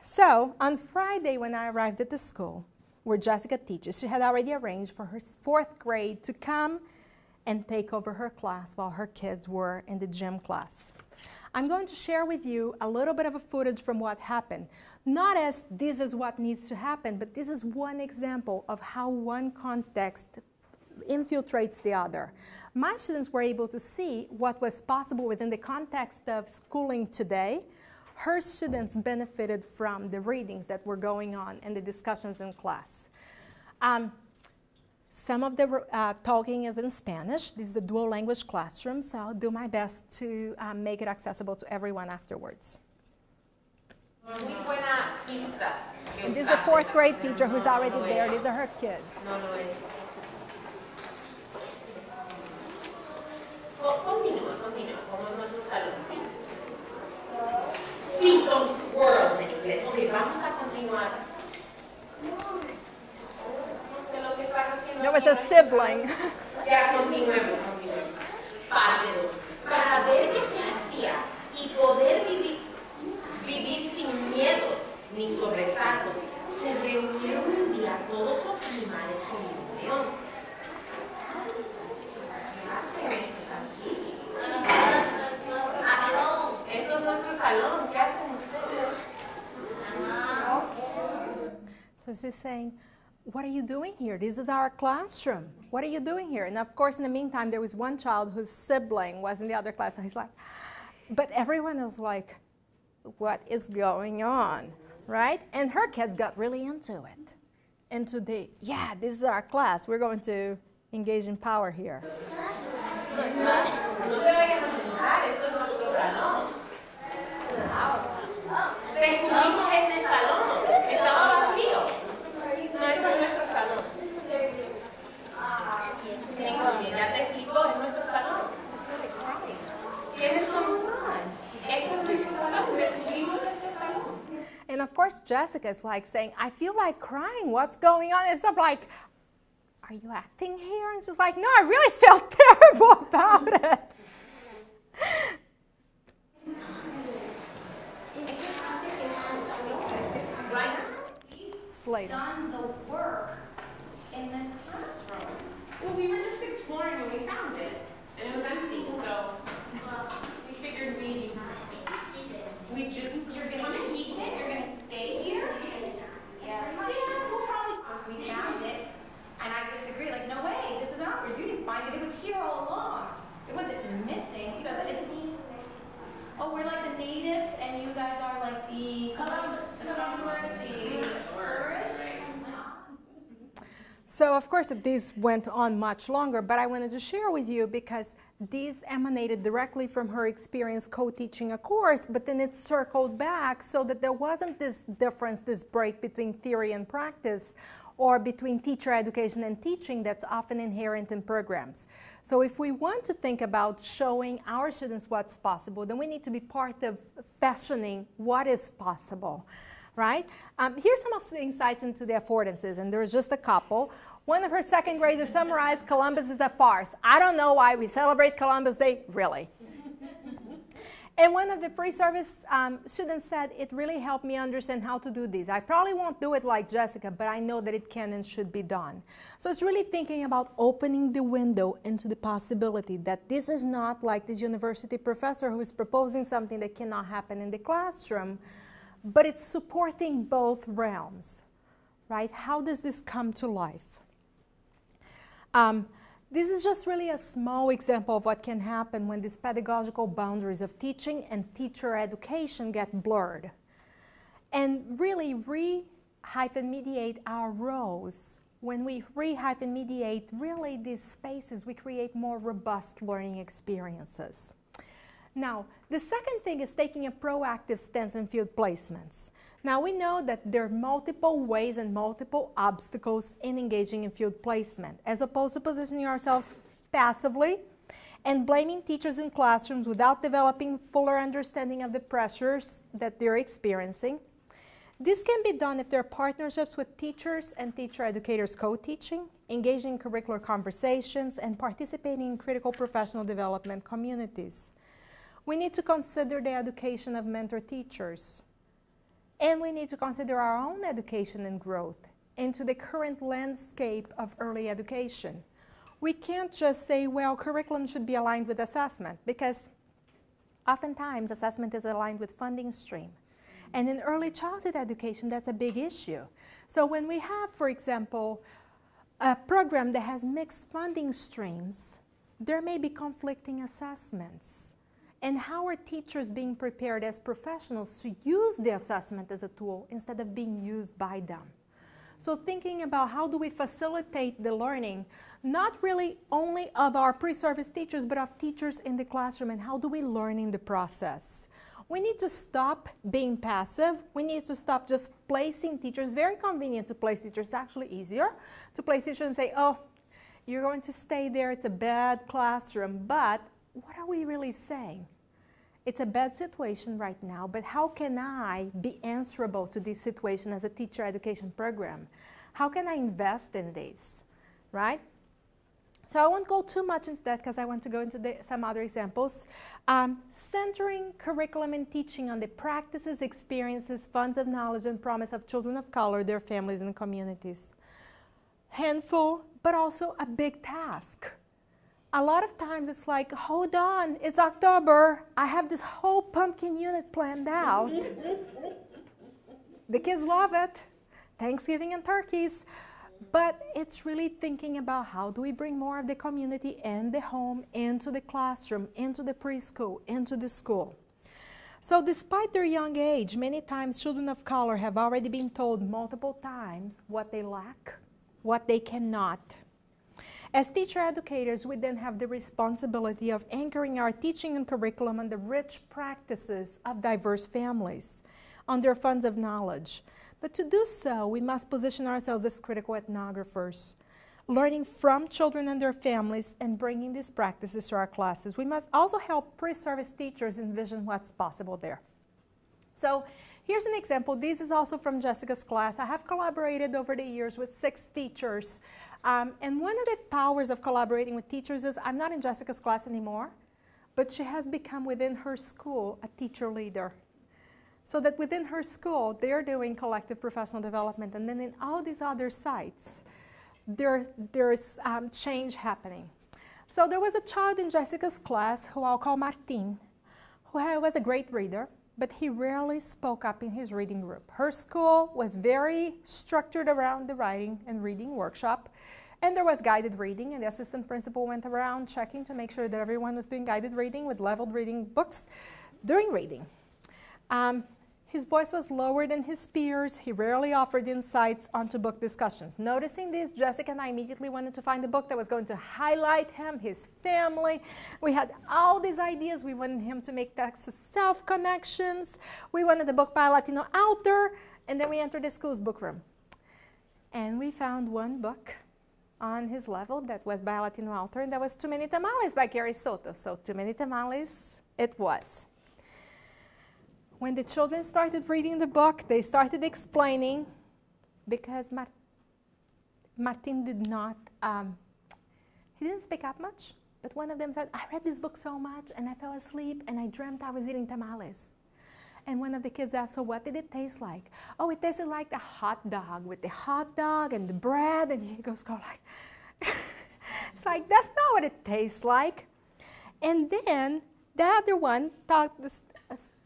So on Friday, when I arrived at the school where Jessica teaches, she had already arranged for her fourth grade to come and take over her class while her kids were in the gym class. I'm going to share with you a little bit of a footage from what happened. Not as this is what needs to happen, but this is one example of how one context infiltrates the other. My students were able to see what was possible within the context of schooling today. Her students benefited from the readings that were going on and the discussions in class. Some of the talking is in Spanish. This is a dual language classroom, so I'll do my best to make it accessible to everyone afterwards. And this is a fourth grade teacher who's already there. These are her kids. Sí, son squirrels en inglés. Okay, vamos a continuar. There was a sibling. Ya continuemos, continuemos. Parte 2. Para ver qué se hacía y poder vivir sin miedos ni sobresaltos, se reunieron un día todos los animales con un león. ¿Qué hacen estos aquí? Esto es nuestro salón. ¿Qué hacen ustedes? So she's saying, what are you doing here? This is our classroom. What are you doing here? And of course, in the meantime, there was one child whose sibling was in the other class. So he's like, but everyone is like, what is going on, right? And her kids got really into it. Into the, yeah, this is our class. We're going to engage in power here. And of course, Jessica's like saying, I feel like crying. What's going on? And so I'm like, are you acting here? And she's like, no, I really felt terrible about it. We've done the work in this classroom. Well, we were just exploring when we found it, and it was empty. So we figured we just you're gonna heat it. You're gonna stay here. Yeah, we'll probably. Once we found it, and I disagree. Like, no way, this is ours. You didn't find it. It was here all along. It wasn't missing. So that isn't. Oh, we're like the natives, and you guys are like the settlers. So of course, these went on much longer, but I wanted to share with you because these emanated directly from her experience co-teaching a course, but then it circled back so that there wasn't this difference, this break between theory and practice, or between teacher education and teaching that's often inherent in programs. So if we want to think about showing our students what's possible, then we need to be part of fashioning what is possible, right? Here's some of the insights into the affordances, and there's just a couple. One of her second graders summarized, Columbus is a farce. I don't know why we celebrate Columbus Day, really. And one of the pre-service students said, it really helped me understand how to do this. I probably won't do it like Jessica, but I know that it can and should be done. So it's really thinking about opening the window into the possibility that this is not like this university professor who is proposing something that cannot happen in the classroom, but it's supporting both realms, right? How does this come to life? This is just really a small example of what can happen when these pedagogical boundaries of teaching and teacher education get blurred. And really re-mediate our roles. When we re-mediate really these spaces, we create more robust learning experiences. Now, the second thing is taking a proactive stance in field placements. Now, we know that there are multiple ways and multiple obstacles in engaging in field placement, as opposed to positioning ourselves passively and blaming teachers in classrooms without developing fuller understanding of the pressures that they're experiencing. This can be done if there are partnerships with teachers and teacher educators co-teaching, engaging in curricular conversations, and participating in critical professional development communities. We need to consider the education of mentor teachers, and we need to consider our own education and growth into the current landscape of early education. We can't just say, well, curriculum should be aligned with assessment, because oftentimes assessment is aligned with funding stream. And in early childhood education, that's a big issue. So when we have, for example, a program that has mixed funding streams, there may be conflicting assessments. And how are teachers being prepared as professionals to use the assessment as a tool instead of being used by them? So thinking about how do we facilitate the learning, not really only of our pre-service teachers, but of teachers in the classroom, and how do we learn in the process? We need to stop being passive. We need to stop just placing teachers. Very convenient to place teachers, actually easier to place teachers and say, oh, you're going to stay there, it's a bad classroom, but what are we really saying? It's a bad situation right now, but how can I be answerable to this situation as a teacher education program? How can I invest in this, right? So I won't go too much into that because I want to go into some other examples. Centering curriculum and teaching on the practices, experiences, funds of knowledge, and promise of children of color, their families, and communities. Handful, but also a big task. A lot of times it's like, hold on, it's October. I have this whole pumpkin unit planned out. The kids love it, Thanksgiving and turkeys. But it's really thinking about how do we bring more of the community and the home into the classroom, into the preschool, into the school. So despite their young age, many times children of color have already been told multiple times what they lack, what they cannot. As teacher educators, we then have the responsibility of anchoring our teaching and curriculum on the rich practices of diverse families, on their funds of knowledge. But to do so, we must position ourselves as critical ethnographers, learning from children and their families and bringing these practices to our classes. We must also help pre-service teachers envision what's possible there. So here's an example. This is also from Jessica's class. I have collaborated over the years with 6 teachers. And one of the powers of collaborating with teachers is I'm not in Jessica's class anymore, but she has become within her school a teacher leader. So that within her school, they're doing collective professional development. And then in all these other sites, there's change happening. So there was a child in Jessica's class who I'll call Martin, who was a great reader, but he rarely spoke up in his reading group. Her school was very structured around the writing and reading workshop, and there was guided reading, and the assistant principal went around checking to make sure that everyone was doing guided reading with leveled reading books during reading. His voice was lower than his peers. He rarely offered insights onto book discussions. Noticing this, Jessica and I immediately wanted to find a book that was going to highlight him, his family. We had all these ideas. We wanted him to make text to self connections. We wanted a book by a Latino author. And then we entered the school's book room. And we found one book on his level that was by a Latino author, and that was Too Many Tamales by Gary Soto. So Too Many Tamales it was. When the children started reading the book, they started explaining, because Martin did not, he didn't speak up much, but one of them said, I read this book so much and I fell asleep and I dreamt I was eating tamales. And one of the kids asked, so what did it taste like? Oh, it tasted like a hot dog, with the hot dog and the bread. And he goes, Cole, like, it's like, that's not what it tastes like. And then the other one thought,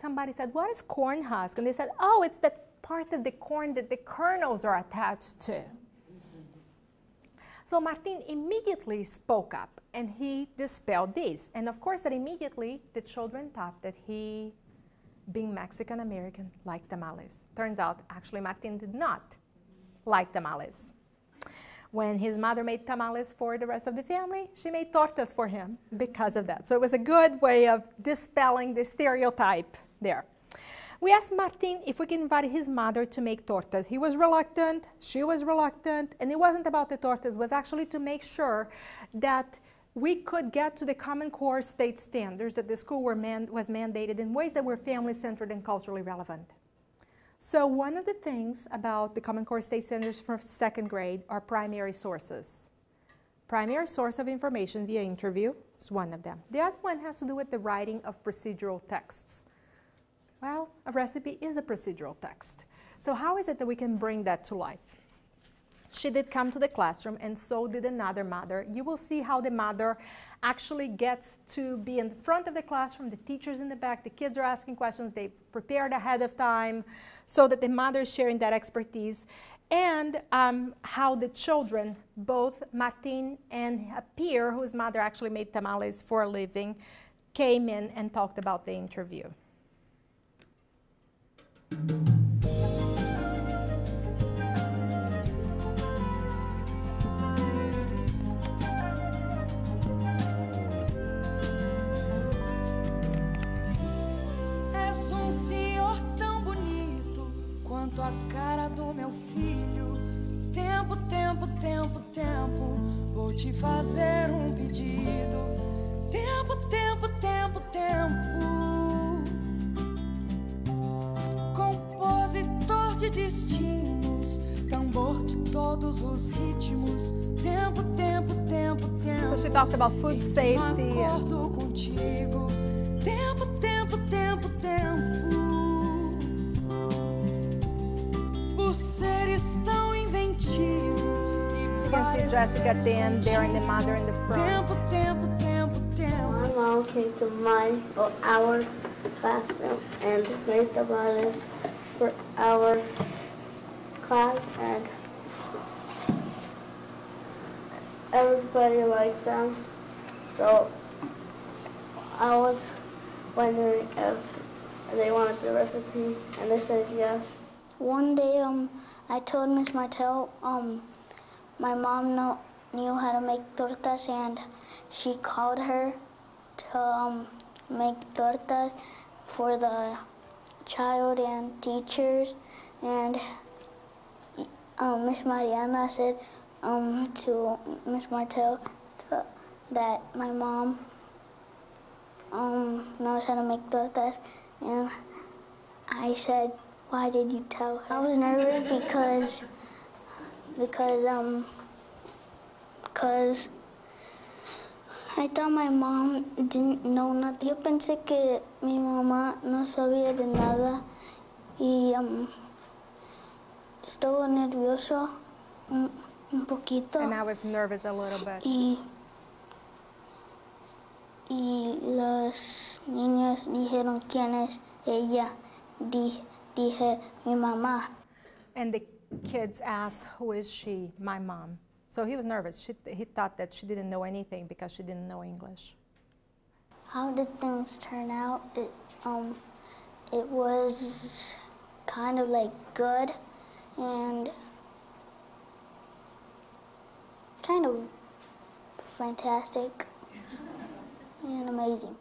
somebody said, what is corn husk? And they said, oh, it's that part of the corn that the kernels are attached to. So Martin immediately spoke up, and he dispelled this. And of course, that immediately the children thought that he, being Mexican-American, liked tamales. Turns out, actually, Martin did not like tamales. When his mother made tamales for the rest of the family, she made tortas for him because of that. So it was a good way of dispelling the stereotype there. We asked Martin if we can invite his mother to make tortas. He was reluctant, she was reluctant, and it wasn't about the tortas. It was actually to make sure that we could get to the Common Core state standards that the school was mandated in ways that were family-centered and culturally relevant. So one of the things about the Common Core state standards for second grade are primary sources. Primary source of information via interview is one of them. The other one has to do with the writing of procedural texts. Well, a recipe is a procedural text. So how is it that we can bring that to life? She did come to the classroom, and so did another mother. You will see how the mother actually gets to be in the front of the classroom, the teacher's in the back, the kids are asking questions, they've prepared ahead of time so that the mother is sharing that expertise, and how the children, both Martin and a peer whose mother actually made tamales for a living, came in and talked about the interview. Quanto a cara do meu filho, tempo, tempo, tempo, tempo, vou te fazer pedido. Tempo, tempo, tempo, tempo. Compositor de destinos, tambor de todos os ritmos. Tempo, tempo, tempo, tempo. So she talked about food safety. Acordo contigo. Tempo, tempo, tempo, tempo. You can see Jessica then there and the mother in the front. My mom came to our classroom and made the tamales for our class, and everybody liked them. So I was wondering if they wanted the recipe, and they said yes. One day, I told Miss Martel, my mom knew how to make tortas, and she called her to make tortas for the child and teachers. And Miss Mariana said to Miss Martel that my mom knows how to make tortas, and I said, why did you tell her? I was nervous because I thought my mom didn't know nothing. Yo pensé que mi mamá no sabía de nada y estuvo nervioso un poquito. And I was nervous a little bit. Y los niños dijeron quién es ella. Dije, mi mamá. And the kids asked, who is she? My mom. So he was nervous. He thought that she didn't know anything because she didn't know English. How did things turn out? It was kind of like good and kind of fantastic and amazing.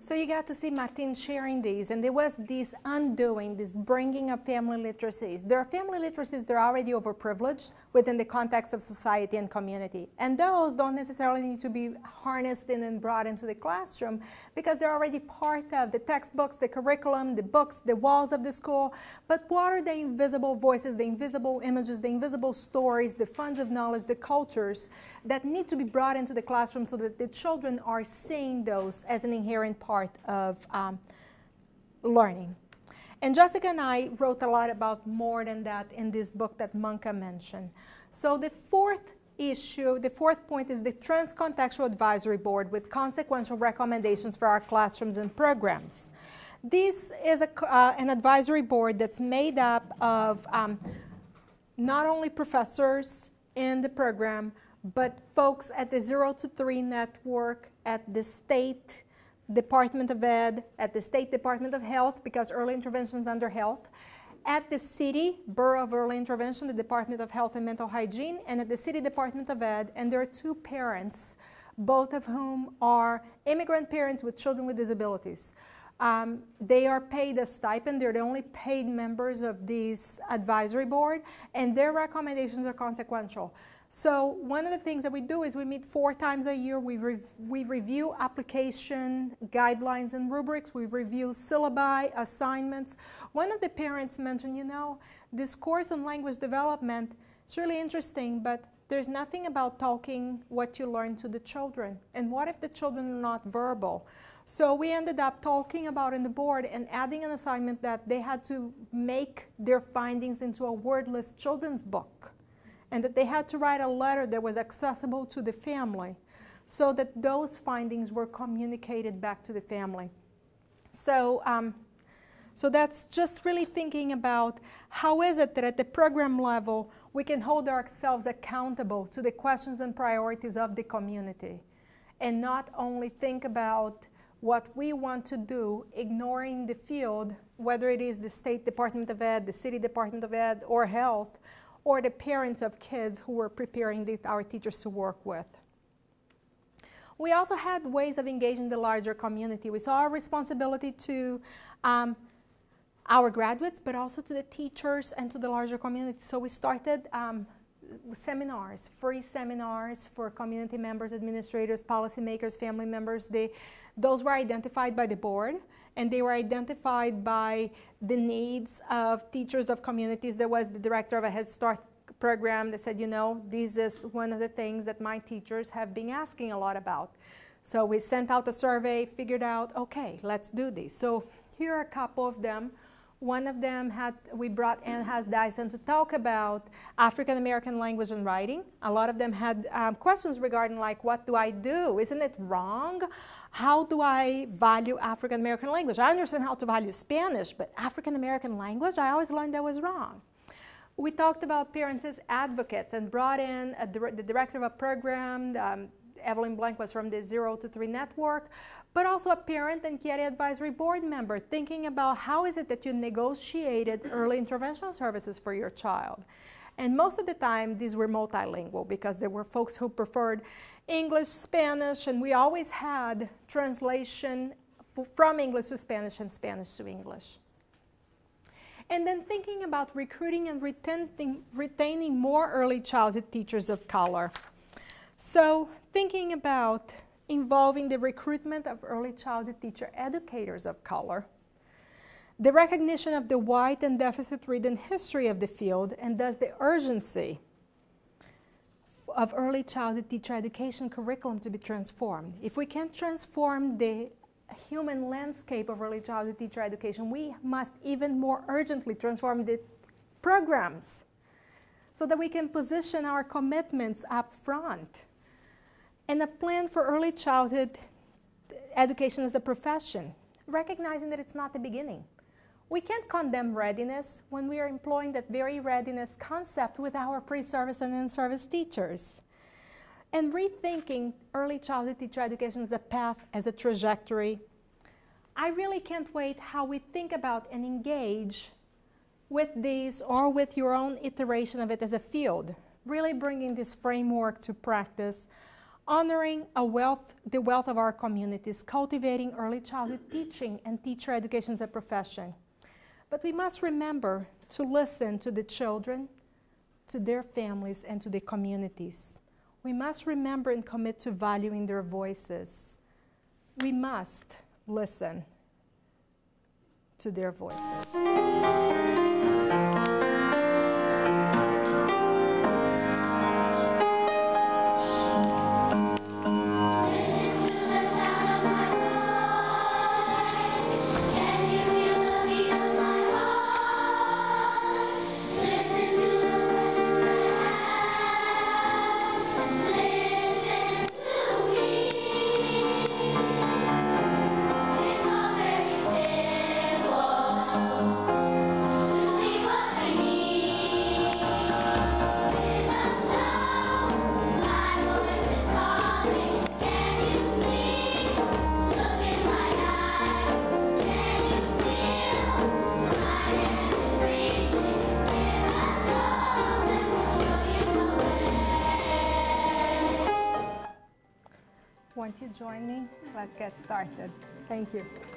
So you got to see Martin sharing these, and there was this undoing, this bringing of family literacies. There are family literacies that are already overprivileged within the context of society and community, and those don't necessarily need to be harnessed in and brought into the classroom because they're already part of the textbooks, the curriculum, the books, the walls of the school. But what are the invisible voices, the invisible images, the invisible stories, the funds of knowledge, the cultures that need to be brought into the classroom so that the children are seeing those as an inherent part of learning? And Jessica and I wrote a lot about more than that in this book that Manka mentioned. So the fourth issue, the fourth point, is the Transcontextual Advisory Board with consequential recommendations for our classrooms and programs. This is an advisory board that's made up of not only professors in the program, but folks at the 0 to 3 network, at the state Department of Ed, at the State Department of Health, because early intervention is under health, at the city, Borough of Early Intervention, the Department of Health and Mental Hygiene, and at the City Department of Ed. And there are two parents, both of whom are immigrant parents with children with disabilities. They are paid a stipend. They're the only paid members of this advisory board, and their recommendations are consequential. So one of the things that we do is we meet 4 times a year. We review application guidelines and rubrics. We review syllabi, assignments. One of the parents mentioned, you know, this course on language development, it's really interesting, but there's nothing about talking what you learn to the children. And what if the children are not verbal? So we ended up talking about in the board and adding an assignment that they had to make their findings into a wordless children's book, and that they had to write a letter that was accessible to the family so that those findings were communicated back to the family. So, so that's just really thinking about how is it that at the program level we can hold ourselves accountable to the questions and priorities of the community and not only think about what we want to do, ignoring the field, whether it is the State Department of Ed, the City Department of Ed, or Health, or the parents of kids who were preparing our teachers to work with. We also had ways of engaging the larger community. We saw our responsibility to our graduates, but also to the teachers and to the larger community. So we started seminars, free seminars for community members, administrators, policymakers, family members. Those were identified by the board, and they were identified by the needs of teachers of communities. There was the director of a Head Start program that said, you know, this is one of the things that my teachers have been asking a lot about. So we sent out a survey, figured out, okay, let's do this. So here are a couple of them. One of them we brought Anne Haas Dyson to talk about African American language and writing. A lot of them had questions regarding, like, what do I do? Isn't it wrong? How do I value African American language? I understand how to value Spanish, but African American language, I always learned that was wrong. We talked about parents as advocates and brought in the director of a program, Evelyn Blank was from the 0 to 3 network, but also a parent and QIERE advisory board member, thinking about how is it that you negotiated early intervention services for your child. And most of the time, these were multilingual because there were folks who preferred English, Spanish, and we always had translation from English to Spanish and Spanish to English. And then thinking about recruiting and retaining more early childhood teachers of color. So thinking about involving the recruitment of early childhood teacher educators of color, the recognition of the white and deficit-ridden history of the field, and thus the urgency of early childhood teacher education curriculum to be transformed. If we can't transform the human landscape of early childhood teacher education, we must even more urgently transform the programs so that we can position our commitments up front. And a plan for early childhood education as a profession, recognizing that it's not the beginning. We can't condemn readiness when we are employing that very readiness concept with our pre-service and in-service teachers. And rethinking early childhood teacher education as a path, as a trajectory. I really can't wait how we think about and engage with these or with your own iteration of it as a field, really bringing this framework to practice, honoring the wealth of our communities, cultivating early childhood teaching and teacher education as a profession. But we must remember to listen to the children, to their families, and to the communities. We must remember and commit to valuing their voices. We must listen to their voices. Won't you join me? Let's get started. Thank you.